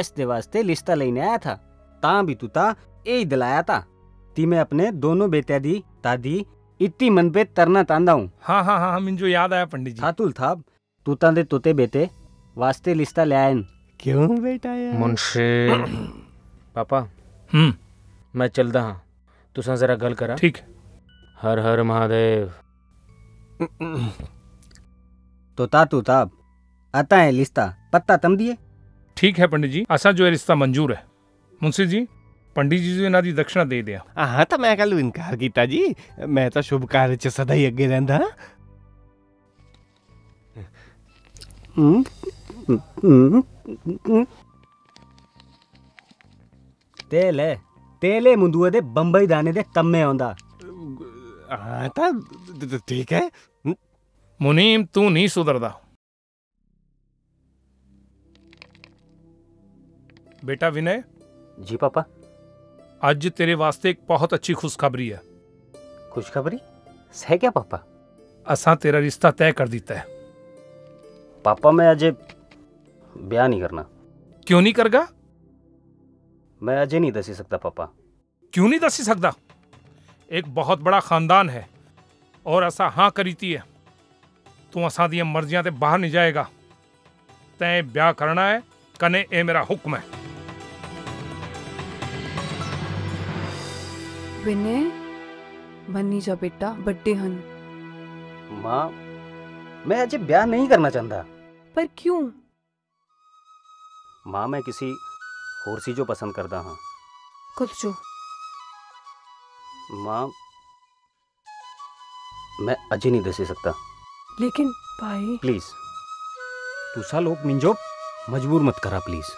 इस दे वास्ते लिस्ता लेने आया था ता भी तुता यही दिलाया था ती मैं अपने दोनों बेटिया दी दादी इतनी मन पे तरना तांदा हूँ। हाँ हाँ हाँ मुझे याद आया पंडित जी। थातुल थाप तुता दे तोते बेटे वास्ते लिस्ता ले आयन। क्यों बेटा यार मुंशी पापा हम्म मैं चलदा हाँ तुसा जरा गल करा। ठीक। हर हर महादेव। तो तातू ताब आता है लिस्ता पत्ता तम दिए। ठीक है पंडित जी असा जो है रिश्ता मंजूर है। मुंशी जी पंडित जी जो इन्हां दी दक्षिणा दे दिया। हाँ तो मैं कल इनकार कीता जी, मैं तो शुभ कार्य च सदा ही अगे रहंदा। तेल है तेले मुंदुए दे बंबई दाने दे तम्मे आंदा। हाँ ता ठीक है मुनीम तू नहीं सुधरदा बेटा। विनय जी पापा आज तेरे वास्ते एक बहुत अच्छी खुशखबरी है। खुशखबरी है क्या पापा? असा तेरा रिश्ता तय कर देता है। पापा मैं अजय ब्याह नहीं करना। क्यों नहीं करगा? मैं अजय नहीं दसी सकता पापा। क्यों नहीं दसी सकता? एक बहुत बड़ा खानदान है और असा हाँ करीती है। तू असा दिया मर्जियां ते बाहर नहीं जाएगा। तैं ब्याह करना है कने ए मेरा हुक्म है। विनय बन्नी जा बेटा बड्डे हन। माँ मैं अजय ब्याह नहीं करना चाहता। पर क्यों? माँ मैं किसी और सी जो पसंद करता हाँ। कुछ जो? माँ मैं अजय नहीं दसी सकता। लेकिन भाई प्लीज तुसा लोग मिंजो मजबूर मत करा प्लीज।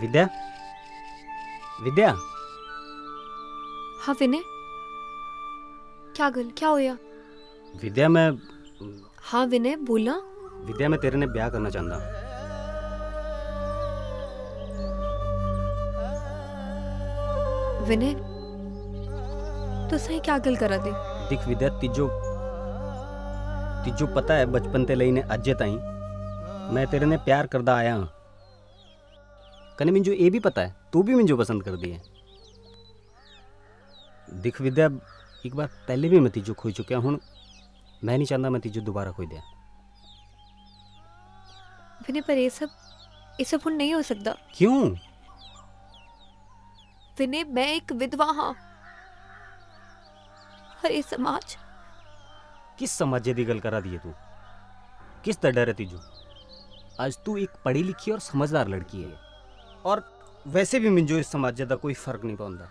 विद्या विद्या। हाँ विनय क्या गल क्या होया? विद्या मैं हाँ विनय बोला। विद्या मैं तेरे ने ब्याह करना चाहता हूँ। विनय तू सही क्या गल करा दे? दिख विद्या तिजो तिजो पता है बचपन ते लईने अज्जे ताई मैं तेरे ने प्यार करदा आया हूँ। कने मिंजो ये भी पता है तू भी मिंजो पसंद कर दी है। दिख विद्या एक बार पहले भी मैं तीजो खोई चुका हूँ। मैं नहीं चाहता मैं तीजो दोबारा खोई दिया। विनय पर ये सब ये सब नहीं हो सकता। क्यों? विनय मैं एक विधवा हाँ और ये समाज। किस समाज दी गल करा दिए तू? किस तरह डर है तीजो? आज तू एक पढ़ी लिखी और समझदार लड़की है और वैसे भी मिंजो इस समाज का कोई फर्क नहीं पौंदा।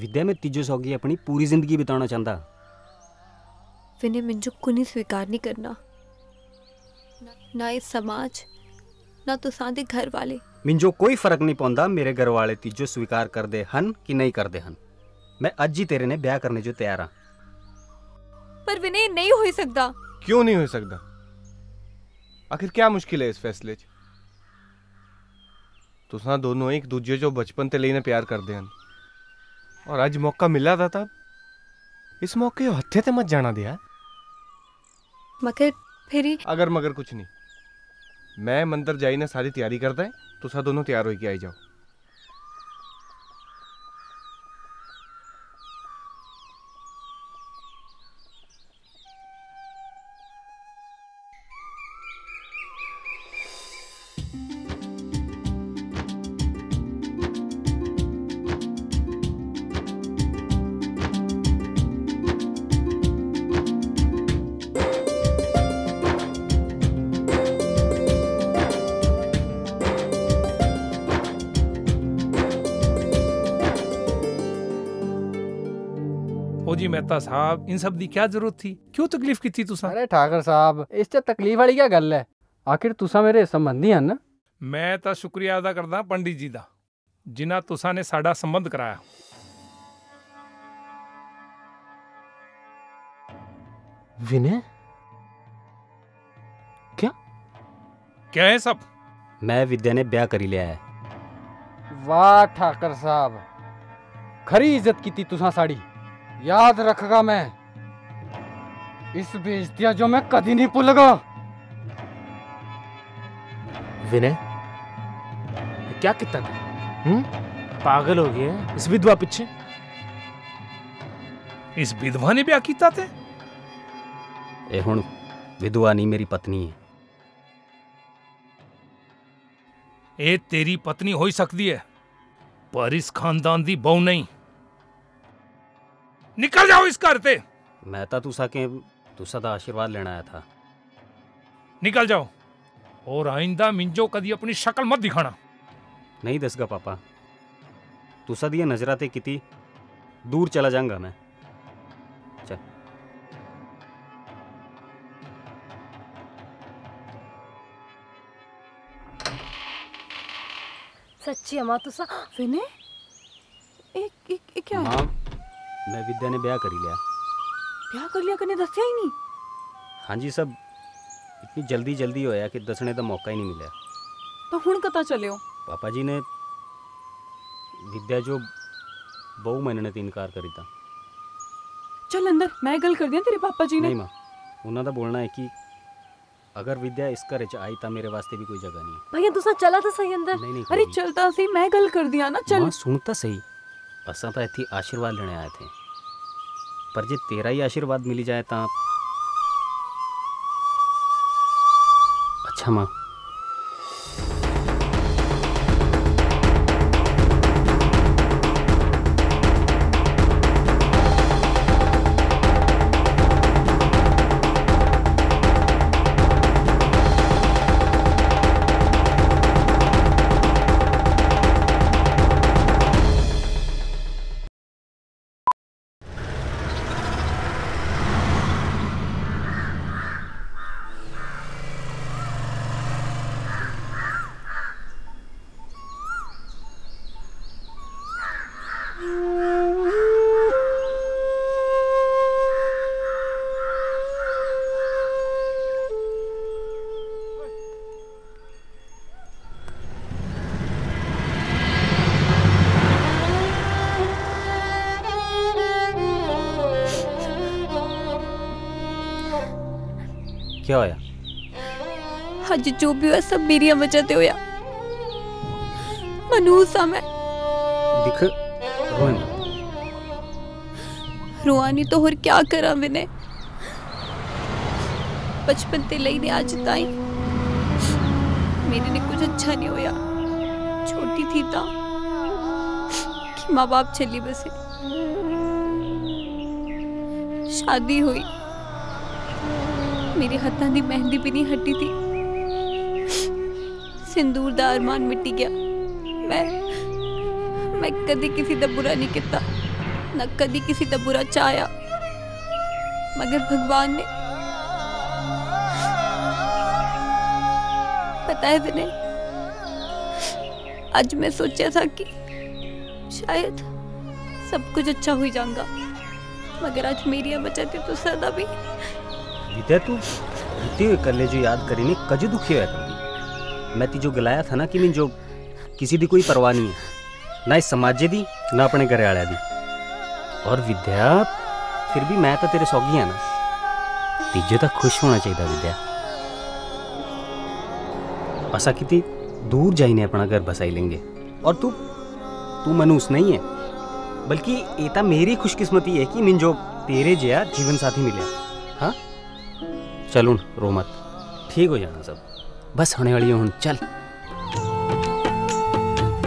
विद्या में तीजो सौगी अपनी पूरी जिंदगी बिताना चाहता। विनय मिंजो कुनी स्वीकार नहीं करना ना इस समाज ना तो सादे घर वाले। मिंजो कोई फर्क नहीं पौंदा मेरे घर वाले तीजो स्वीकार कर दे हन कि नहीं कर दे हन। मैं अज ही तेरे ने ब्याह करने जो तैयार हाँ। पर विनय नहीं हो सकता। क्यों नहीं हो सकता? आखिर क्या मुश्किल है इस फैसले च? तुसा दोनों एक दूजे जो बचपन ते लेने प्यार करते हैं और अज मौका मिला था तब इस मौके हथे ते मत जाना दिया। मगर फिर अगर मगर कुछ नहीं। मैं मंदिर जाई ने सारी तैयारी करता है। तुसा दोनों तैयार होके आई जाओ। फौजी मेहता साहब, इन सब की क्या जरूरत थी? क्यों तकलीफ की थी तुसा? अरे ठाकर साहब, इस च तकलीफ वाली क्या गल है? आखिर तुसा मेरे संबंधी हैं ना। मैं तो शुक्रिया अदा करदा पंडित जी का, जिन्हां तुसा ने साडा संबंध कराया। विनय क्या क्या है सब? मैं विद्या ने ब्याह करी लिया है। वाह ठाकर साहब, खरी इज्जत की थी तुसा साड़ी। याद रखगा मैं, इस बेइज्जतियां जो मैं कभी नहीं भूलगा। विनय क्या किता था? हम्म, पागल हो गया है इस विधवा पीछे? इस विधवा ने ब्याह किया थे? ए हुण विधवा नहीं, मेरी पत्नी है। ए तेरी पत्नी हो ही सकती है, पर इस खानदान दी बहु नहीं। निकल जाओ इस घर से। मैं तो तुसा के तुसा दा आशीर्वाद लेना आया था। निकल जाओ और आइंदा मिंजो कदी अपनी शक्ल मत दिखाना। नहीं दसगा पापा, तुसा दिया नजरा ते किती दूर चला जाऊंगा मैं। चल सच्ची अम्मा तुसा विनय एक एक, एक क्या है? मैं विद्या ने ब्याह कर लिया। ब्याह कर लिया कने दसया ही नहीं? हाँ जी, सब इतनी जल्दी जल्दी होया कि दसने का मौका ही नहीं मिला। तो हुण कता चले हो? पापा जी ने विद्या जो बहु मनने ते इनकार करी था। चल अंदर, मैं गल कर दिया तेरे पापा जी ने। नहीं मां, उन्हां दा बोलना है कि अगर विद्या इस घर च आई तो मेरे वास्ते भी कोई जगह नहीं है। भैया तुसा चला तो सही अंदर। नहीं, नहीं, अरे चलता सही, मैं गल कर दिया ना। चल सुनता सही, असा तो इत्थे आशीर्वाद लेने आए थे, पर जे तेरा ही आशीर्वाद मिली जाए तो अच्छा। मां क्या होया? हज जो भी हुआ सब मेरी वजह से होया। मनूस आ मैं। दिख रोना। रोआनी तो और क्या करा मैंने? बचपन ते लई ने आज ताई मेरे ने कुछ अच्छा नहीं होया। छोटी थी ता कि माँ बाप चली बसे, शादी हुई, मेरे हाथों की मेहंदी भी नहीं हटी थी, सिंदूर दा अरमान मिट गया। मैं मैं कभी किसी का बुरा नहीं किया, ना कभी किसी का बुरा चाया, मगर भगवान ने पता है विनय, आज मैं सोचा था कि शायद सब कुछ अच्छा हो जाएगा, मगर आज मेरी बचाते तो सदा भी विद्या तू बीते हुए कल जो याद करी ने कजो दुखी होया करती। मैं तीजो गलाया था ना कि मैं जो किसी दी कोई परवाह नहीं है, ना इस समाजे दी ना अपने घर वाले दी। और विद्या फिर भी मैं तो तेरे सौगी है ना, तीजो तो खुश होना चाहिए विद्या। असा कितनी दूर जाइने अपना घर बसाई लेंगे। और तू तू मनूस नहीं है, बल्कि ये तो मेरी खुशकिस्मती है कि मैं जो तेरे जया जीवन साथी मिले। हाँ चलून रो मत, ठीक हो जाना सब, बस होने वाली हूँ। चल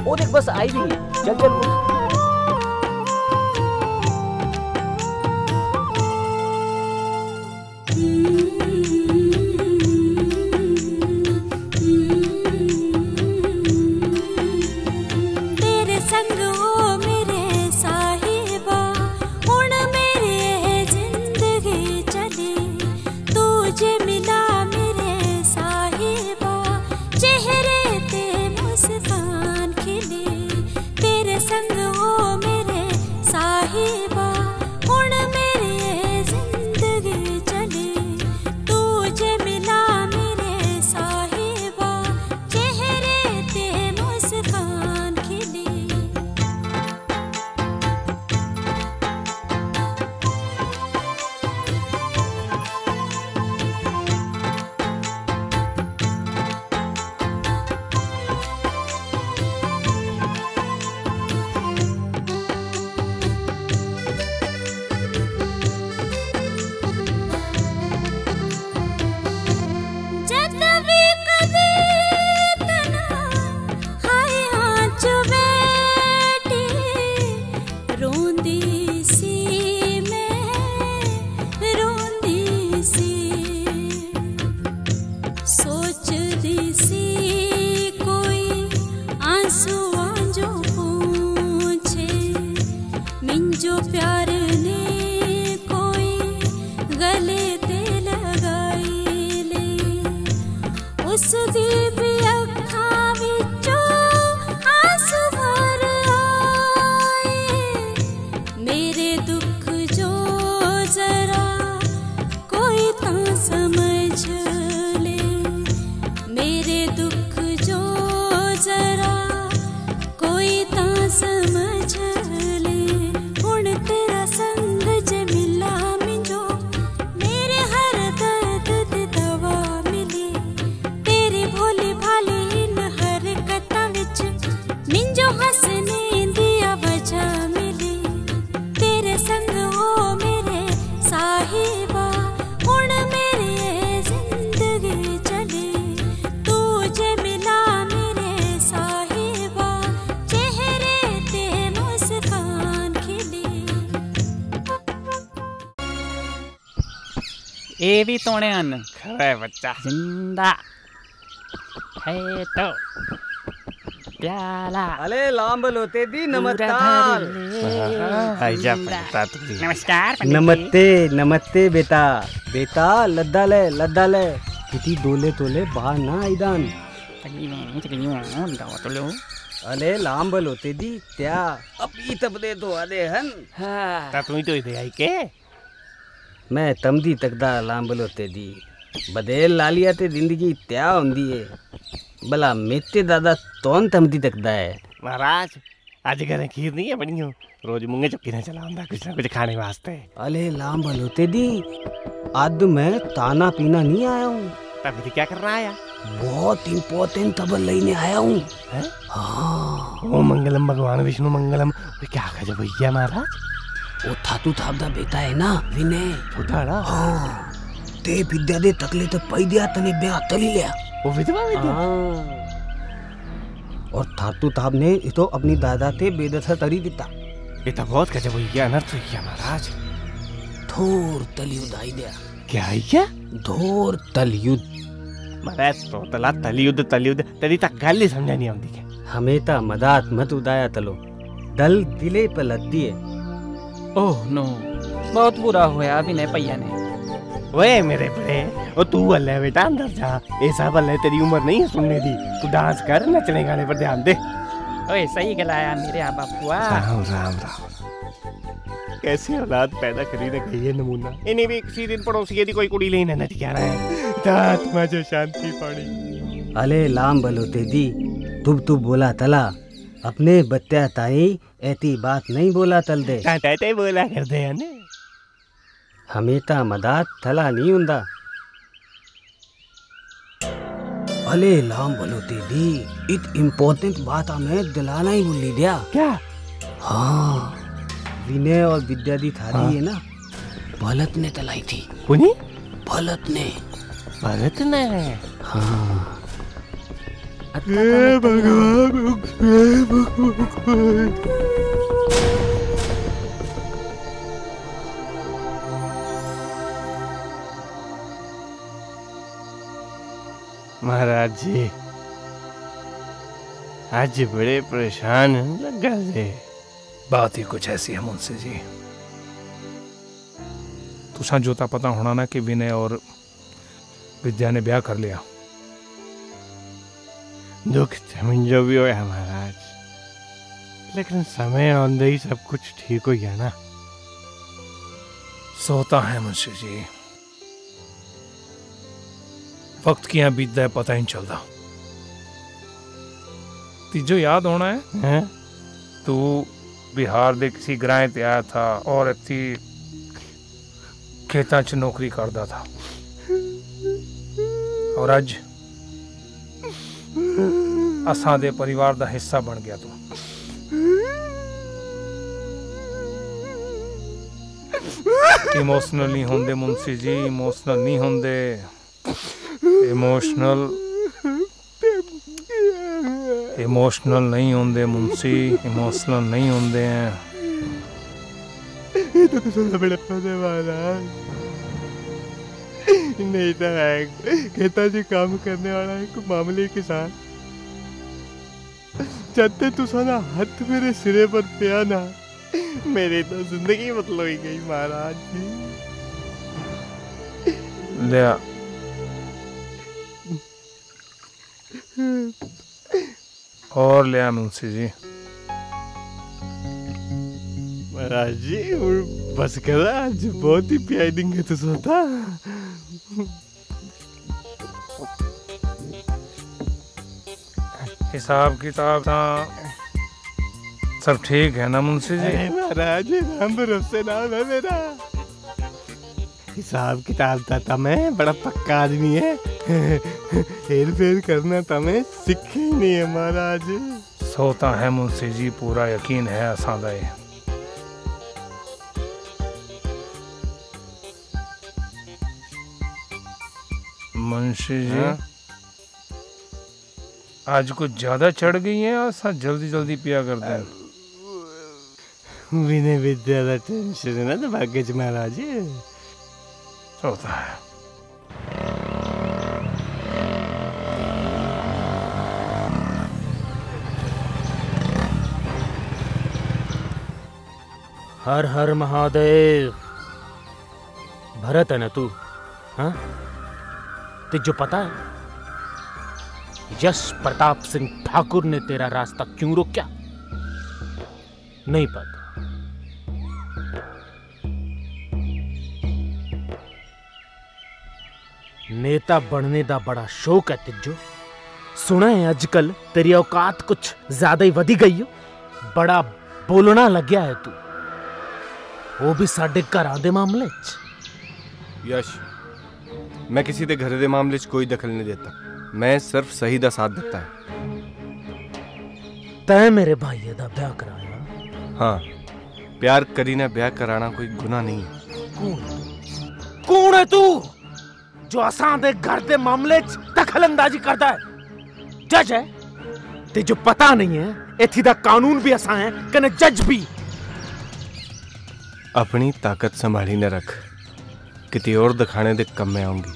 ओ देख बस आई भी, चल चल। तेरे संग ओ मेरे साहिबा, उन मेरे ए भी तोड़े अन्न खरा बच्चा जिंदा है तो प्याला। अरे लांबल होते दी नमस्कार। आजा पंडिता तुझे नमस्कार। नमस्ते नमस्ते बेटा बेटा लद्दा ले लद्दा ले किती डोले तोले बाहर ना आईदान। अरे लांबल होते दी त्या अपनी तब दे तो आदे हन। हाँ ता तुम तो इधर आई के मैं तमदी तकदा लांबल होते दी बदेल लालिया ते जिंदगी त्या होंदी है भला मेते दादा तौन तमदी तकदा है। महाराज आज घर खीर नहीं है बनियो रोज मुंगे चक्की ना चलाऊंगा कुछ ना कुछ खाने वास्ते। अले लांबल होते दी आज मैं ताना पीना नहीं आया हूँ। तभी क्या कर रहा है? बहुत इम्पोर्टेंट खबर लेने आया हूँ। हाँ ओ मंगलम भगवान विष्णु मंगलम। क्या खा जब भैया महाराज वो थातू थापदा बेटा है ना विनय फुटाड़ा। हाँ ते विद्या दे तकले तो पै दिया तने ब्याह तली लिया वो विधवा विद्या। और थातू थाप ने तो अपनी दादा ते बेदसा तरी दिता बेटा बहुत गजब हो गया अनर्थ हो गया महाराज। धोर तलयुद्ध आई दिया क्या है क्या धोर तलयुद्ध महाराज तो तला तलयुद्ध तलयुद्ध तेरी तक गाली समझा नहीं आती क्या हमेशा मदात मत उदाया तलो दल दिले पर लद्दी है। ओह नो बहुत बुरा हुआ अभी ने पैया ने वे मेरे बड़े ओ तू अल्लाह बेटा अंदर जा ऐसा बल्ले तेरी उम्र नहीं है सुनने दी तू डांस कर नचने गाने पर ध्यान दे। ओए सही गलाया मेरे बापुआ राम राम राम। कैसी औलाद पैदा करी ना कही नमूना इन्हें भी किसी दिन पड़ोसी यदि कोई कुड़ी लेना नट क्या रहा है दांत मजे शांति पड़ी। अले लाम बलो तेदी तुब तुब बोला तला अपने बत्या ताई ऐसी बात नहीं बोला तल दे ताई बोला कर दे ने हमेशा मदात थला नहीं हुंदा। अले लाम बोलो दीदी इत इम्पोर्टेंट बात हमें दिलाना ही भूल दिया क्या। हाँ विनय और विद्या दी थारी हाँ? है ना भरत ने तलाई थी कुनी भरत ने भरत ने हाँ ये भगवान ये भगवान। महाराज जी आज बड़े परेशान लग रहे। बात ही कुछ ऐसी है मुंशी जी तुसा जोता पता होना ना कि विनय और विद्या ने ब्याह कर लिया। दुख जो भी होया महाराज लेकिन समय आंदे ही सब कुछ ठीक हो गया ना। सोता है मुंशी जी वक्त क्या बीतता है पता ही नहीं चलता। तीजो याद होना है, है? तू बिहार दे किसी ग्रां ते आया था और इतनी खेतां च नौकरी करता था और अज असां दे परिवार दा हिस्सा बन गया तू। इमोशनल नहीं होंदे मुंशी जी इमोशनल नहीं होंदे इमोशनल इमोशनल नहीं होंदे मुंशी इमोशनल नहीं होंदे हैं। नहीं तो है कहता जी काम करने वाला एक मामले के साथ जते तू सारा हाथ मेरे सिरे पर पिया ना मेरे तो जिंदगी बदल ही गई महाराज जी। ले आ और ले आ मुंशी जी। महाराज जी बस कर आज बहुत ही पियाई देंगे तो सोता। हिसाब किताब था सब ठीक है ना मुंशी जी? महाराज हम भरोसे नाम है मेरा हिसाब किताब था तमें बड़ा पक्का आदमी है हेर फेर करना तमें सीखे ही नहीं है महाराज। सोता है मुंशी जी पूरा यकीन है असादा है। मुंशी जी आज कुछ ज्यादा चढ़ गई है और साथ जल्दी जल्दी पिया करते हैं। विनय विद्या टेंशन है ना तो भाग्य महाराज जी होता है। हर हर महादेव। भरत है ना तू? हाँ, तुझे पता है यश प्रताप सिंह ठाकुर ने तेरा रास्ता क्यों रोका? नहीं पता। नेता बनने दा बड़ा शौक है तिजो। सुना है आजकल तेरी औकात कुछ ज्यादा ही वधी गई हो, बड़ा बोलना लग गया है तू, वो भी साडे घरां दे मामले च। यश, मैं किसी दे घर दे मामले च कोई दखल नहीं देता, मैं सिर्फ सही दा साथ देता है। तैं मेरे भाई दा ब्याह कराया? हाँ, प्यार करीना ब्याह कराना कोई गुनाह नहीं है। कौन कौन है तू जो असां दे घर दे मामले दखल अंदाजी करता है? जज है ते जो पता नहीं है इथी दा कानून भी असां है कने जज भी। अपनी ताकत संभाली न रख, किसी और दिखाने दे कम में आऊंगी।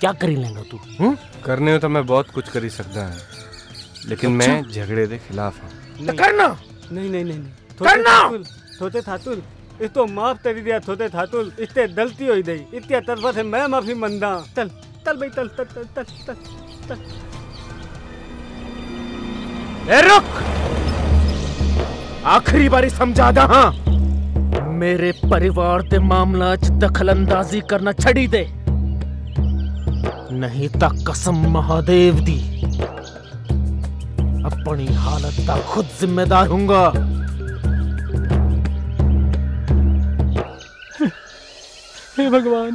क्या करी लेंगा तू? हुँ? करने हो तो मैं बहुत कुछ करी सकता है, लेकिन मैं झगड़े दे खिलाफ हूँ। नहीं करना, नहीं नहीं नहीं करना। थोते थातुल तो माफ तेरी दिया, थोते थातुल इतने गलती होई दई, इतने तरफ से मैं माफी मंदा। चल चल भाई, चल चल चल चल चल चल। ए रुक, आखिरी बारी समझा दा, हां मेरे परिवार दे मामला च दखलंदाजी करना छड़ी दे, नहीं ता कसम महादेव दी अपनी हालत दा खुद जिम्मेदार होऊंगा। भगवान,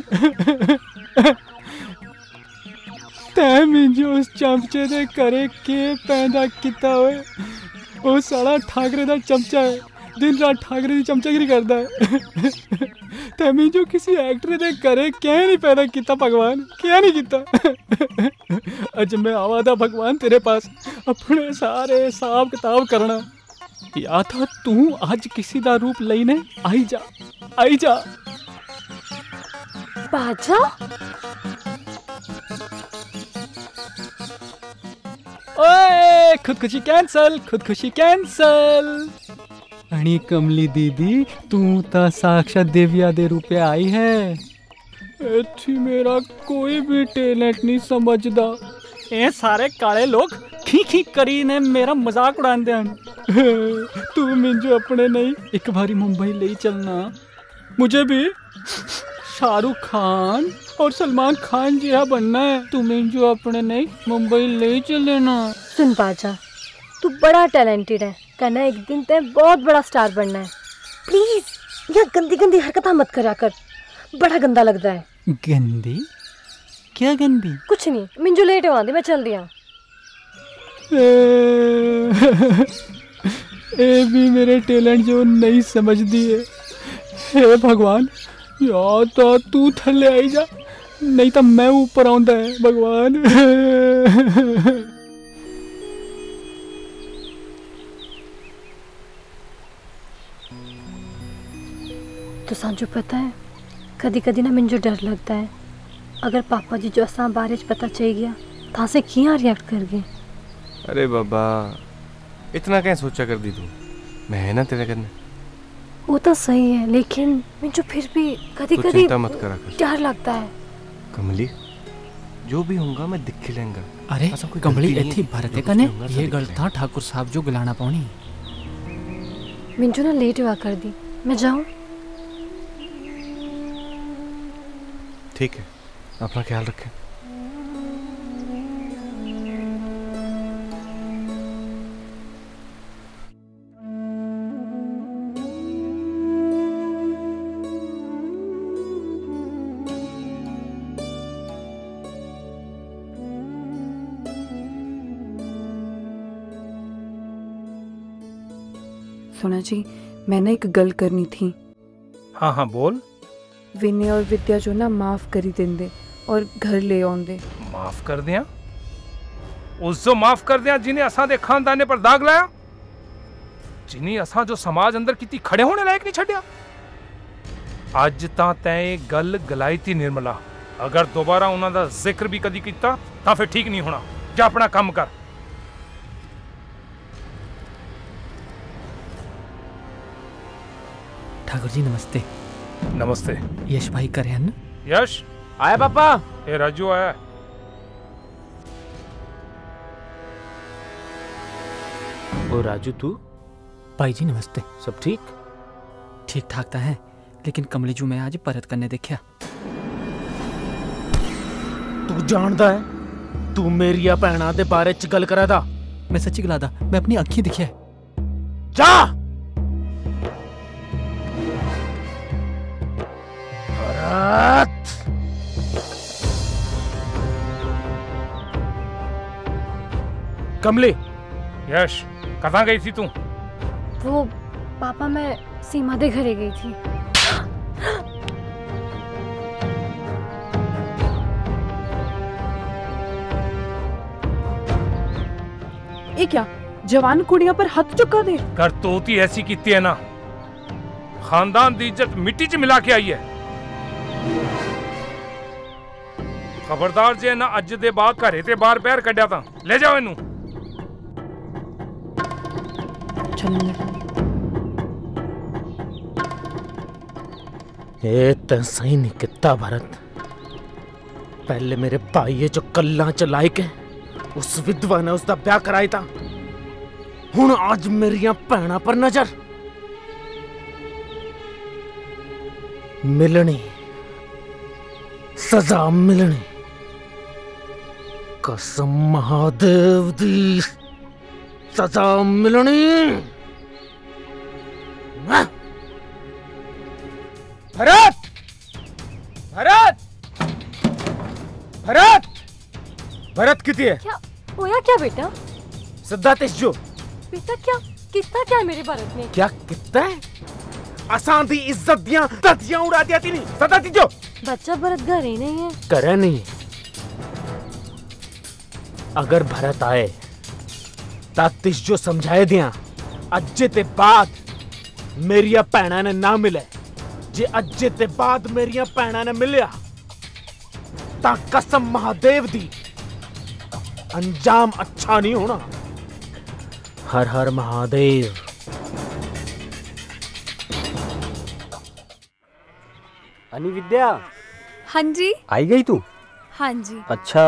तैं मुझे उस चमचे दे करे के पैदा किता होए। वो सारा ठाकरे दा चमचा है, दिन रात ठाकरे दी चमचागिरी करता है। तैं मुझे किसी एक्टर दे करे क्या नहीं पैदा किता भगवान, क्या नहीं किता। अज मैं आवा दा भगवान तेरे पास अपने सारे हिसाब किताब करना, या था तू आज किसी दा रूप लेने आई जा, आई जा। बाजा? ओए, खुदकुशी कैंसल, खुदकुशी कैंसल। अणी कमली दीदी, तू तो साक्षात देविया दे रूप आई है। एथी मेरा कोई भी टैलेंट नहीं समझदा, ए सारे काले लोग खी खी करी ने मेरा मजाक उड़ाते हैं। तू मुझे अपने नहीं एक बारी मुंबई ले चलना, मुझे भी शाहरुख खान और सलमान खान जी बनना है। तुम्हें जो अपने नहीं मुंबई ले चलेना। सुन बाजा, तू बड़ा टैलेंटेड है, कहना एक दिन तय बहुत बड़ा स्टार बनना है। प्लीज यह गंदी गंदी हरकत मत करा कर, बड़ा गंदा लगता है। गंदी? क्या गंदी? कुछ नहीं, मिंजो लेट हो आंदी, मैं चल दिया। ए भी मेरे टैलेंट जो नहीं समझदी है। हे भगवान, या तो तू थले आई जा, नहीं तो मैं ऊपर आऊंदा है भगवान। तो सांजू पता है, कदी कदी ना मुझे डर लगता है, अगर पापा जी जो असा बारिश पता चल गया था से क्या रिएक्ट कर गए। अरे बाबा, इतना क्या सोचा कर दी तू, मैं है ना तेरे करने। वो तो सही है, लेकिन मुझे फिर भी कभी कभी डर लगता है। कमली, जो भी होगा मैं दिख लेंगा। अरे कमली, इतनी भरते कने ये गल था ठाकुर साहब जो गलाना पानी। मिंजू ने लेट हुआ कर दी, मैं जाऊं? ठीक है, अपना ख्याल रखें। सोना जी, मैंने एक गल करनी थी। हाँ हाँ बोल। विनय और विद्या जो ना माफ करी देंदे और घर ले आउंदे। माफ कर दिया? उसको माफ कर दिया जिन्हें असां दे खानदाने पर दाग लाया, जिन्हें असां जो समाज अंदर किती खड़े होने लायक नहीं छड़िया। अज तां तैं गल गलाई ती निर्मला, अगर दोबारा उन्हां दा जिक्र भी कदी कीता तां फिर ठीक नहीं होना। जा अपना काम कर। ठाकुर जी नमस्ते। नमस्ते। यश भाई करे हैं ना? यश आया पापा? ये राजू आया। ओ राजू तू? भाई जी नमस्ते। सब ठीक? ठीक ठाक तो है, लेकिन कमली जू मैं आज परत करने देखा। तू जानता है तू मेरी भैणा दे बारे च गल करा दा? मैं सच्ची गला दा, मैं अपनी अखी दिखिया। जा भारत। कमली। यश कहां गई थी तू? वो पापा मैं सीमा दे घरे गई थी। ये क्या जवान कुड़िया पर हाथ चुका दे? करतूती ऐसी कीती है ना, खानदान दी इज्जत मिट्टी च मिला के आई है। खबरदार जे ना अज दे बाद घरे ते बाहर पैर कड्या तां ले जाओ इनू। ए तां सही नहीं किता भरत। पहले मेरे भाईए जो कल्ला चलाई के उस विधवा ने उसका ब्याह कराया था, हुण आज मेरिया भैणा पर नजर। मिलनी सजा मिलनी, कसम महादेव दी सजा मिलनी। भरत भरत भरत भरत कितनी है? क्या होया क्या बेटा? सदा तेजो बेटा क्या कितना क्या है मेरे भारत में? क्या कितना है? आसान दी इज्जत दिया ततियां उड़ा दिया थी नहीं। सदा तेजो बच्चा भरत घर ही नहीं है। करे नहीं। अगर भरत आए ता तेजो समझाए दिया अज्जे ते बाद मेरिया भैणा ने ना मिले। जे अज्जे ते बाद मेरिया भैणा ने मिलिया ता कसम महादेव दी अंजाम अच्छा नहीं होना। हर हर महादेव। अनि विद्या। हाँ जी। आई गई तू? हाँ जी। अच्छा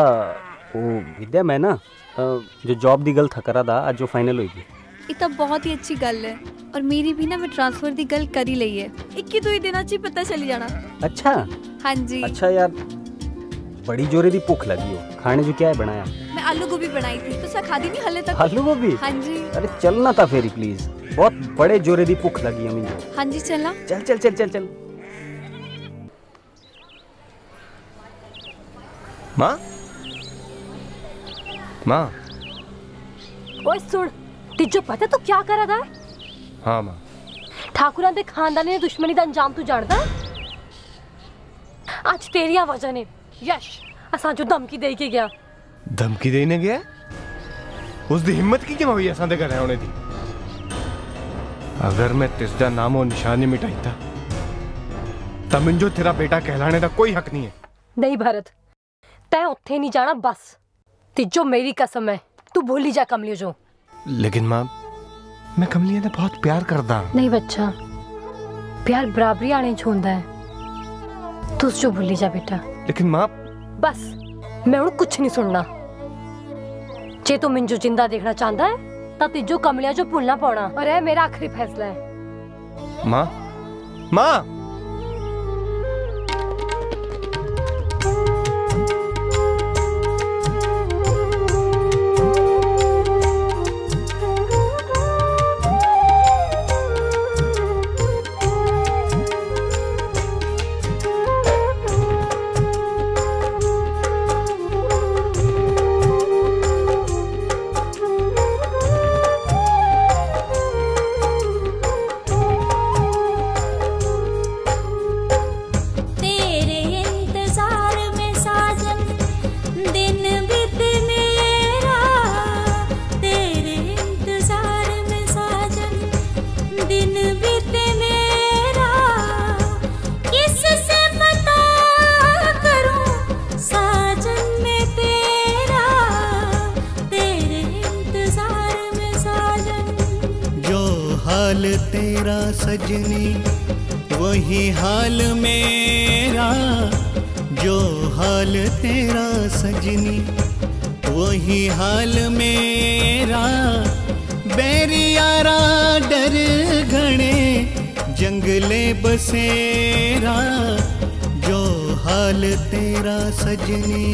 ओ विद्या मैं ना जो जॉब दी गल थकरा दा आज जो फाइनल हुई थी। इतना बहुत ही अच्छी गल है और मेरी भी ना मैं ट्रांसफर दी गल करी ली है। इक्की दो ही दिन ची पता चली जाना। अच्छा। हाँ जी। अच्छा यार बड़ी जोरे दी भूख लगी हो, खाने जो क्या है बनाया? मैं आलू गोभी बनाई थी, तुसा खादी नहीं हले तक? आलू गोभी? हाँ जी। अरे चलना था फेरी प्लीज, बहुत बड़े जोरे दी भूख लगी है मुझे। हाँ जी चलना। चल चल चल चल चल। माँ माँ। ओए सुन तिजो पता तू क्या करा था? हाँ माँ। ठाकुरां दे खानदानी ने दुश्मनी दा अंजाम तू जानदा? आज तेरी वजह ने यश असा जो धमकी दे के गया। धमकी देने गया? उस दी हिम्मत की क्या हुई असा दे घर आने दी? अगर मैं तिसदा नाम और निशानी मिटाईता तब जो तेरा बेटा कहलाने का कोई हक नहीं है। नहीं भारत तैं उत्थे नहीं जाना बस। तिजो मेरी कसम है तू भूली जा कमलियो जो। लेकिन मां मैं कमलिया ने बहुत प्यार करदा। नहीं बच्चा प्यार बराबरी आने च हुंदा है, तू जो भूली जा बेटा। लेकिन मां बस मैं हुण कुछ नहीं सुनना। जे तू मिंजो जिंदा देखना चाहता है तो तिजो कमलिया जो भूलना पौना और यह मेरा आखिरी फैसला है। मां मां तेरा सजनी वही हाल मेरा जो हाल तेरा सजनी, वही हाल मेरा बैरियारा डर घने जंगले बसेरा जो हाल तेरा सजनी।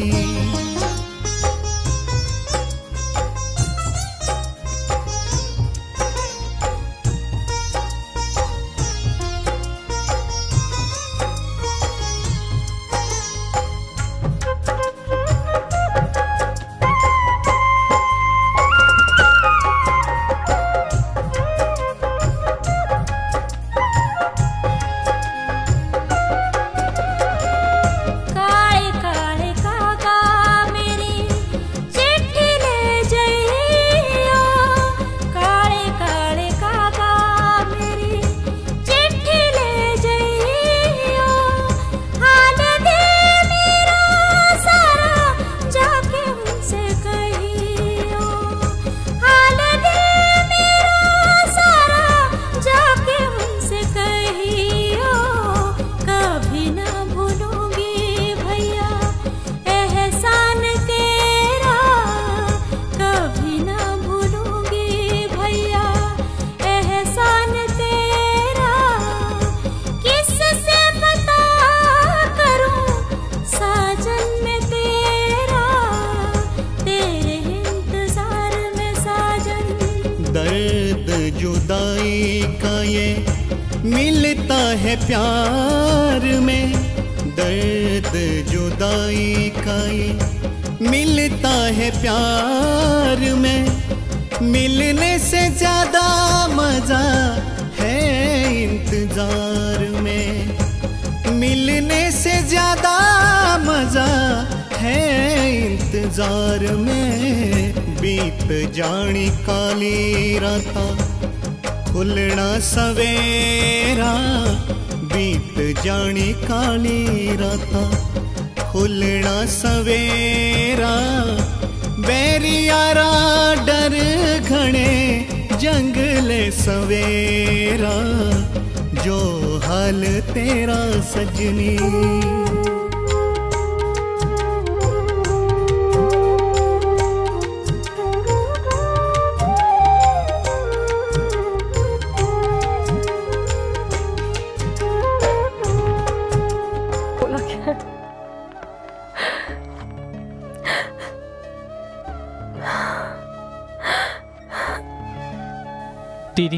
दीदी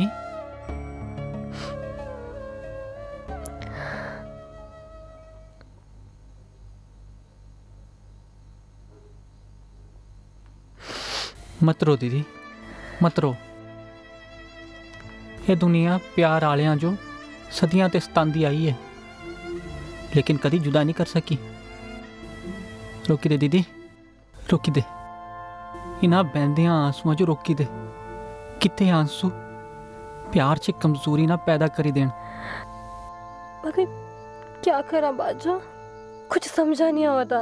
मत रो, दीदी मत रो। यह दुनिया प्यार आलियां जो सदियां ते सतांदी आई है, लेकिन कदी जुदा नहीं कर सकी। रोकी दे दीदी, रोकी दे इन्हां बहंदियां आंसूआं जो, रोकी दे। कितने आंसू प्यार से कमजोरी ना पैदा करी देन। मगर क्या करा बाजा, कुछ समझा नहीं आवता।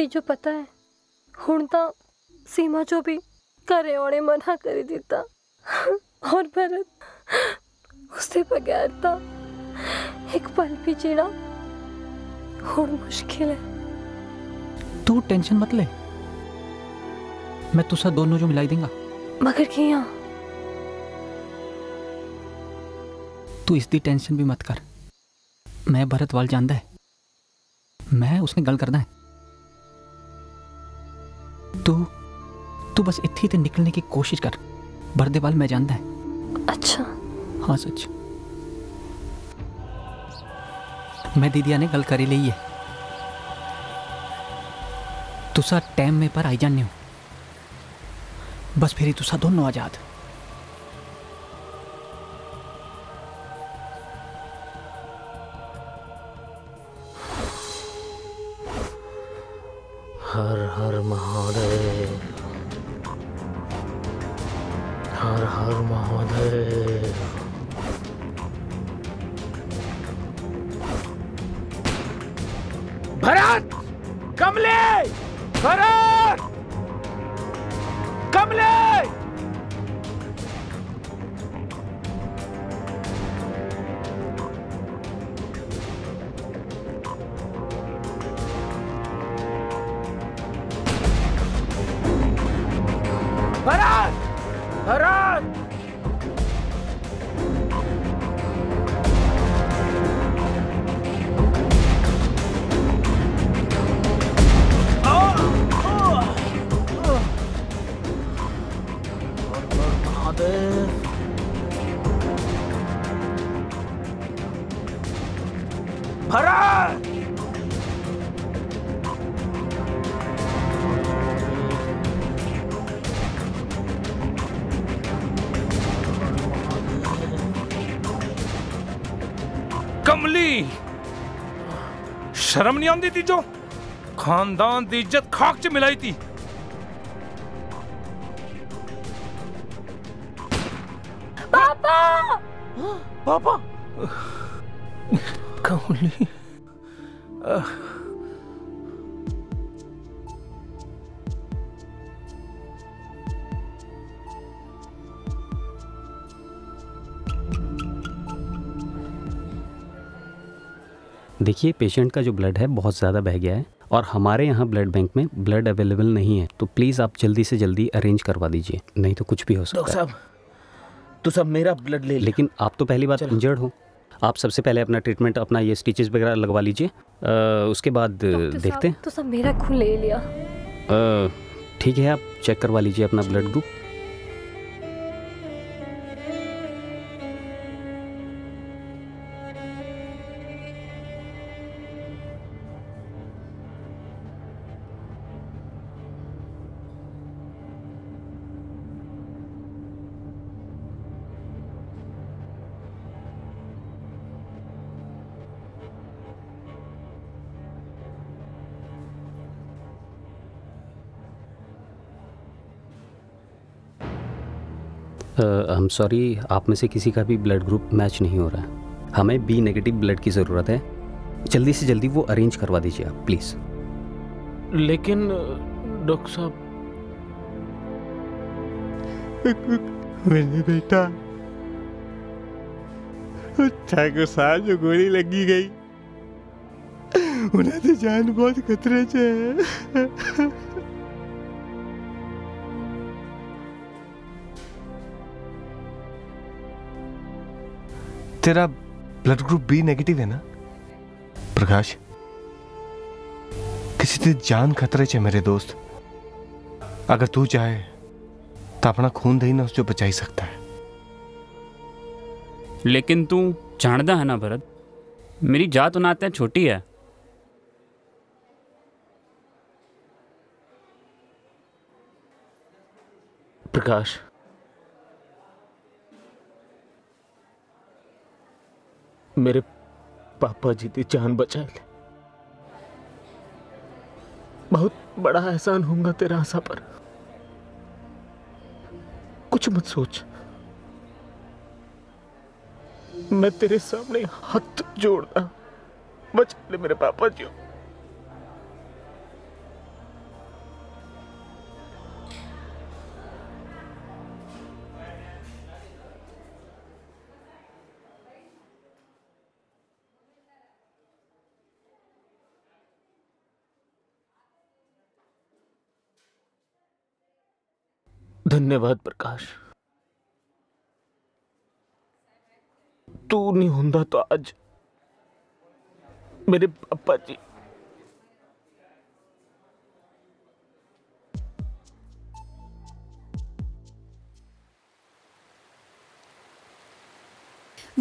तीजो पता है हुण तां सीमा जो भी करे ओणे मना करी दिता, और भरत उससे बगैर तां एक पल भी जीना हुण मुश्किल है। तू टेंशन मत ले, मैं तुसा दोनों जो मिलाई देंगा। मगर किया तू इसकी टेंशन भी मत कर। मैं भरत वाल जांदा है, मैं उसने गल करना है। तू तू बस इत्थे ते निकलने की कोशिश कर। भरत वाल मैं जांदा है। अच्छा हाँ सच, मैं दीदिया ने गल करी ली है। तुसा टाइम में पर आई जाने हो, बस फिर तुसा दोनों आजाद। हर हर महादेव, हर हर महादेव। भरत, कमले, भरत, कमले। शर्म नहीं आती थी जो खानदान की इज्जत खाक च मिलाई थी। पापा पापा कमली देखिए पेशेंट का जो ब्लड है बहुत ज़्यादा बह गया है और हमारे यहाँ ब्लड बैंक में ब्लड अवेलेबल नहीं है, तो प्लीज़ आप जल्दी से जल्दी अरेंज करवा दीजिए, नहीं तो कुछ भी हो सकता है। डॉक्टर साहब तो सब मेरा ब्लड ले, लेकिन आप तो पहली बात इंजर्ड हो, आप सबसे पहले अपना ट्रीटमेंट अपना ये स्टिचेस वगैरह लगवा लीजिए, उसके बाद देखते हैं। तो सब मेरा खून ले लिया, ठीक है आप चेक करवा लीजिए अपना blood group. I am sorry, आप में से किसी का भी ब्लड ग्रुप मैच नहीं हो रहा है, हमें बी नेगेटिव ब्लड की ज़रूरत है, जल्दी से जल्दी वो अरेंज करवा दीजिए आप प्लीज़। लेकिन डॉक्टर साहब मेरे बेटा ठाकुर साहब जो गोली लगी गई उन्हें तो जान बहुत खतरे से है। तेरा ब्लड ग्रुप बी नेगेटिव है ना प्रकाश, किसी की जान खतरे च मेरे दोस्त, अगर तू चाहे तो अपना खून दे ना उस जो बचाई सकता है। लेकिन तू जानता है ना भरत, मेरी जात नाते छोटी है, प्रकाश मेरे पापा जी की जान बचा ले, बहुत बड़ा एहसान होगा तेरा आशा पर, कुछ मत सोच, मैं तेरे सामने हाथ जोड़ना, बचा ले मेरे पापा जी। धन्यवाद प्रकाश, तू नहीं होता तो आज मेरे पापा जी।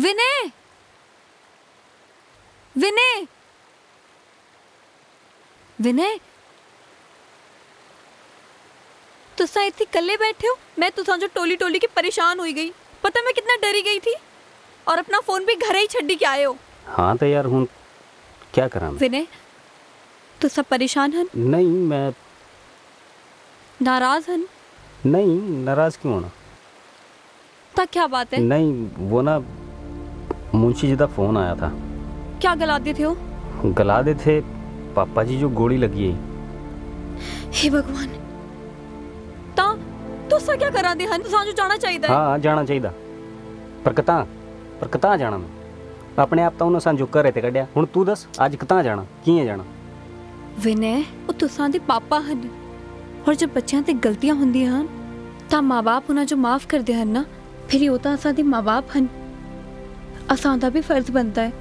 विनय विनय विनय तुसा इतने कल्ले बैठे हो, मैं तुसा जो टोली टोली की परेशान हुई गई, पता मैं कितना डरी गई थी, और अपना फोन भी घर ही छड़ी के आए हो। हाँ तो यार हूँ क्या करा मैं? विनय तू सब परेशान हन? नहीं मैं नाराज हन? नहीं नाराज क्यों होना, ता क्या बात है? नहीं वो ना मुंशी जी का फोन आया था। क्या गला देते हो? गला देते पापा जी जो गोली लगी है। हे भगवान, तुसा क्या करा दे हन? तुसा जो जाना चाहिए था। हाँ जाना चाहिए था, पर कता पर कता जाना मैं अपने आप तो उन्होंने सांजो करे ते कड़िया, हुन तू दस आज कता जाना किए जाना? विनय वो तुसा दे पापा हन, और जब बच्चों ते गलतियां हुंदियां हन ता माँ बाप उन्हें जो माफ कर दे हन ना, फिर वो तो असा दे माँ बाप हन, असा दा भी फर्ज बनता है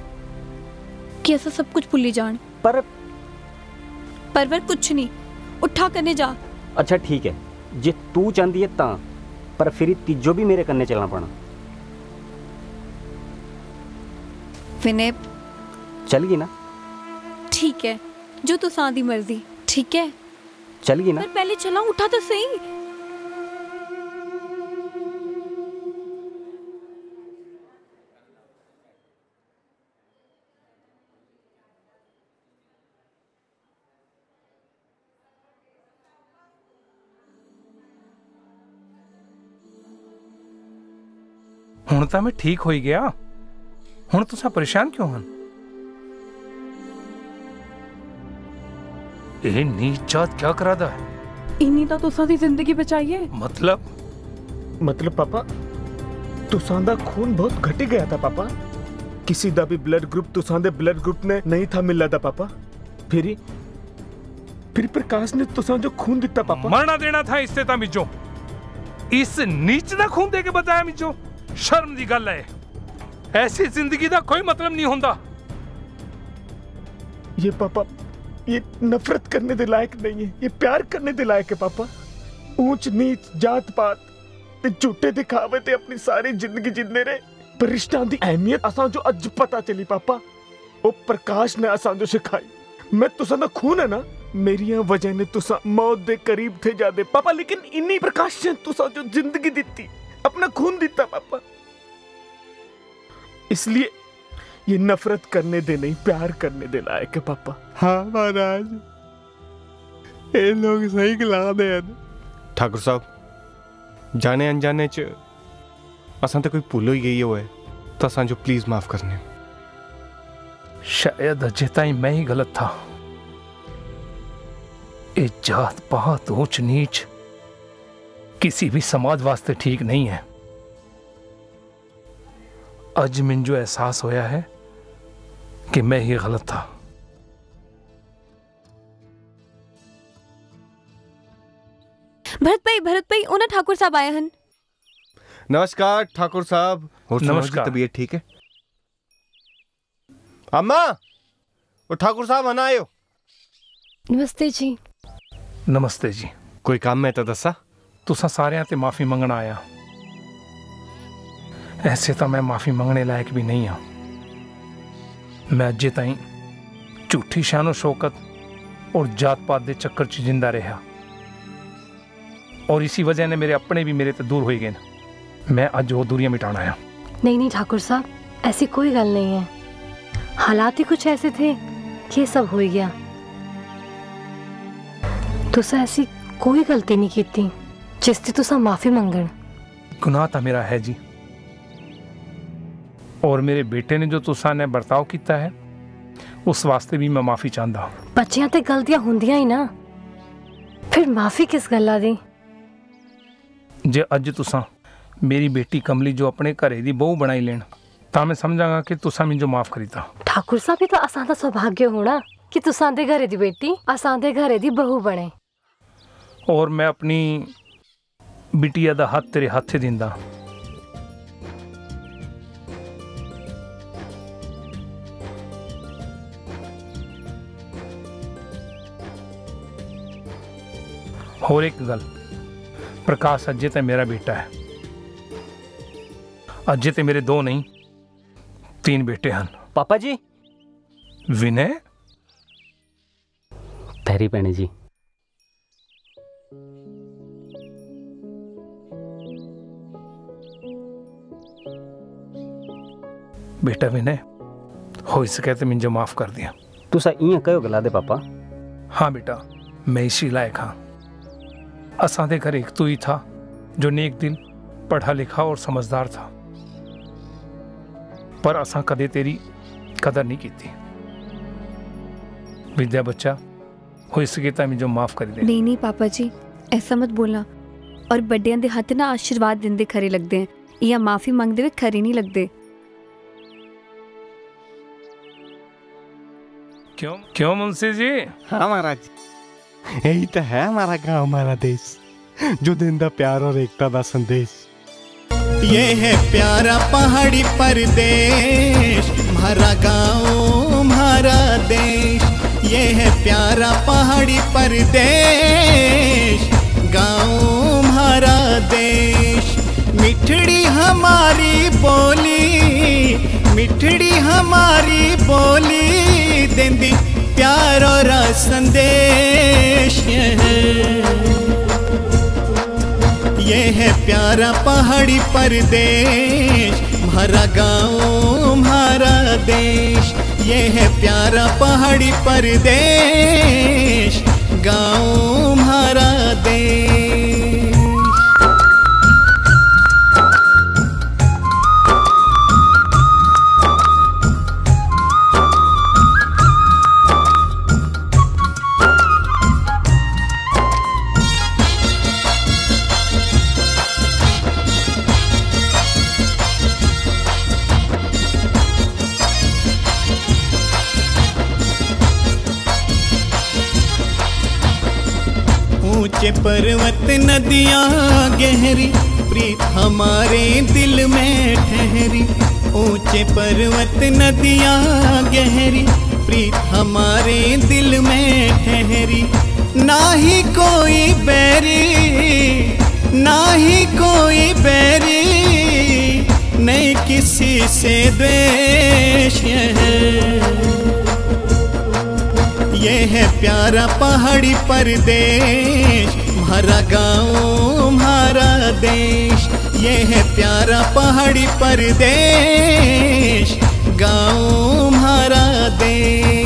कि असा सब कुछ भुली जान। पर पर वर कुछ नहीं, उठा करने जा। अच्छा ठीक है जे तू चाहती है ता, पर फिर तीजो भी मेरे कन्ने चलना पड़ना। विनय चलगी ना? ठीक है जो तुसा दी मर्जी, ठीक है चलगी ना? पर पहले चला उठा तो सही। हुण तां मैं ठीक होई गया, हुण तुसां परेशान क्यों हन? ए नीचात क्या करा दा है? इन्हीं ता तुसां दी जिंदगी बचाइए। मतलब मतलब पापा तुसां दा खून बहुत घटी गया था पापा, किसी दा भी ब्लड ग्रुप तुसां दे ब्लड ग्रुप ने नहीं था मिला था पापा। फिर फिर प्रकाश ने तुसां जो खून दिता पापा, मरना देना था इससे ता मिजो, इस नीच दा खून देके बताया मिजो। शर्म दी गल है, ऐसी जिंदगी दा कोई मतलब नहीं होंदा। ये पापा ये नफरत करने दे लायक नहीं है, ये प्यार करने दे लायक है पापा। ऊंच नीच जात पात ते झूठे दिखावे ते अपनी सारी जिंदगी जिंदे रहे, पर रिश्तों दी अहमियत असां जो अज पता चली पापा, ओ प्रकाश ने असां जो सिखाई। मैं तुसां दा खून है ना, मेरी वजह ने तुसां मौत दे करीब थे जादे पापा, लेकिन इन्हीं प्रकाश ने तुसां जो जिंदगी दिती, अपना खून दिता पापा। इसलिए ये नफरत करने दे नहीं, प्यार करने दे लायक है पापा। हाँ महाराज, ये लोग सही गला दे। ठाकुर साहब, जाने अनजाने च असां ते कोई भूल ही गई होए तां असां जो प्लीज माफ करने। शायद अजे ताईं मैं ही गलत था। ये जात पात ऊंच नीच किसी भी समाज वास्ते ठीक नहीं है। अज मिन जो एहसास होया है कि मैं ही गलत था। भरत भाई, भरत भाई, उन्हें ठाकुर साहब आए हन। नमस्कार ठाकुर साहब। नमस्कार। तबीयत ठीक है अम्मा? और ठाकुर साहब हन आयो। नमस्ते जी। नमस्ते जी। कोई काम है तो दसा? तुसा सारियां ते माफी मंगना आया, ऐसे तो मैं माफी मंगने लायक भी नहीं हाँ। मैं अजे ताईं झूठी शानो शौकत और जात पात के चक्कर च जिंदा रहा, और इसी वजह ने मेरे अपने भी मेरे तो दूर हो गए न। मैं अज वो दूरियां मिटाना आया। नहीं नहीं ठाकुर साहब, ऐसी कोई गल नहीं है। हालात ही कुछ ऐसे थे कि सब हो गया। तुसा ऐसी कोई गलती नहीं की थी जिससे तुसा माफी मंगन। गुनाह तो मेरा है जी, और मेरे बेटे ने जो तुसा ने बर्ताव किया है उस वास्ते भी मैं माफी चाहता हूँ। बच्चियां ते गलतियां हुंदियां ही ना, फिर माफी किस गल्ला दी? जे अज तुसा मेरी बेटी कमली जो अपने घरे दी बहू बनाई लेन तां मैं समझांगा कि तुसा मुझे माफ करीता। ठाकुर साहब, ये तो असां दा सौभाग्य होना कि तुसा दे घरे दी बेटी असां दे घरे दी बहू बने। और मैं अपनी बिटिया दा हाथ तेरे हाथे दिंदा। और एक गल, प्रकाश अज्जे ते मेरा बेटा है। अज्जे ते मेरे दो नहीं तीन बेटे हैं। पापा जी। विनय। पहरी पैणी जी। बेटा विनय, हो सके तो मुझे माफ कर दिया। तुसा इं कहो गला दे पापा। हाँ बेटा, मैं इसी लायक हाँ। असां दे घर एक तू ही था जो नेक दिल, पढ़ा लिखा और समझदार था, पर असां कदे तेरी कदर नहीं की थी। विद्या बच्चा, हो सके तो मुझे माफ कर दे। नहीं नहीं पापा जी, ऐसा मत बोलना। और बड़ियां दे हथ ना आशीर्वाद दिंदे खरे लगते हैं, या माफी मंगते हुए खरे नहीं लगते। क्यों क्यों मुंशी जी? हाँ महाराज, यही तो है हमारा गांव, हमारा देश, जो देंदा प्यार और एकता का संदेश। ये है प्यारा पहाड़ी परदेश, हमारा गांव हमारा देश। ये है प्यारा पहाड़ी परदेश, गांव हमारा देश। मिठड़ी हमारी बोली, मिठड़ी हमारी बोली, देंदी प्यार और संदेश। ये है प्यारा पहाड़ी परदेश, हमारा गांव हमारा देश। ये है प्यारा पहाड़ी परदेश, गांव हमारा देश। ऊंचे पर्वत नदियाँ गहरी, प्रीत हमारे दिल में ठहरी। ऊंचे पर्वत नदियाँ गहरी, प्रीत हमारे दिल में ठहरी। ना ही कोई बैरी, ना ही कोई बैरी, नहीं किसी से द्वेष है। ये है प्यारा पहाड़ी परदेश, हमारा गाँव हमारा देश। ये है प्यारा पहाड़ी परदेश, गाँव हमारा देश।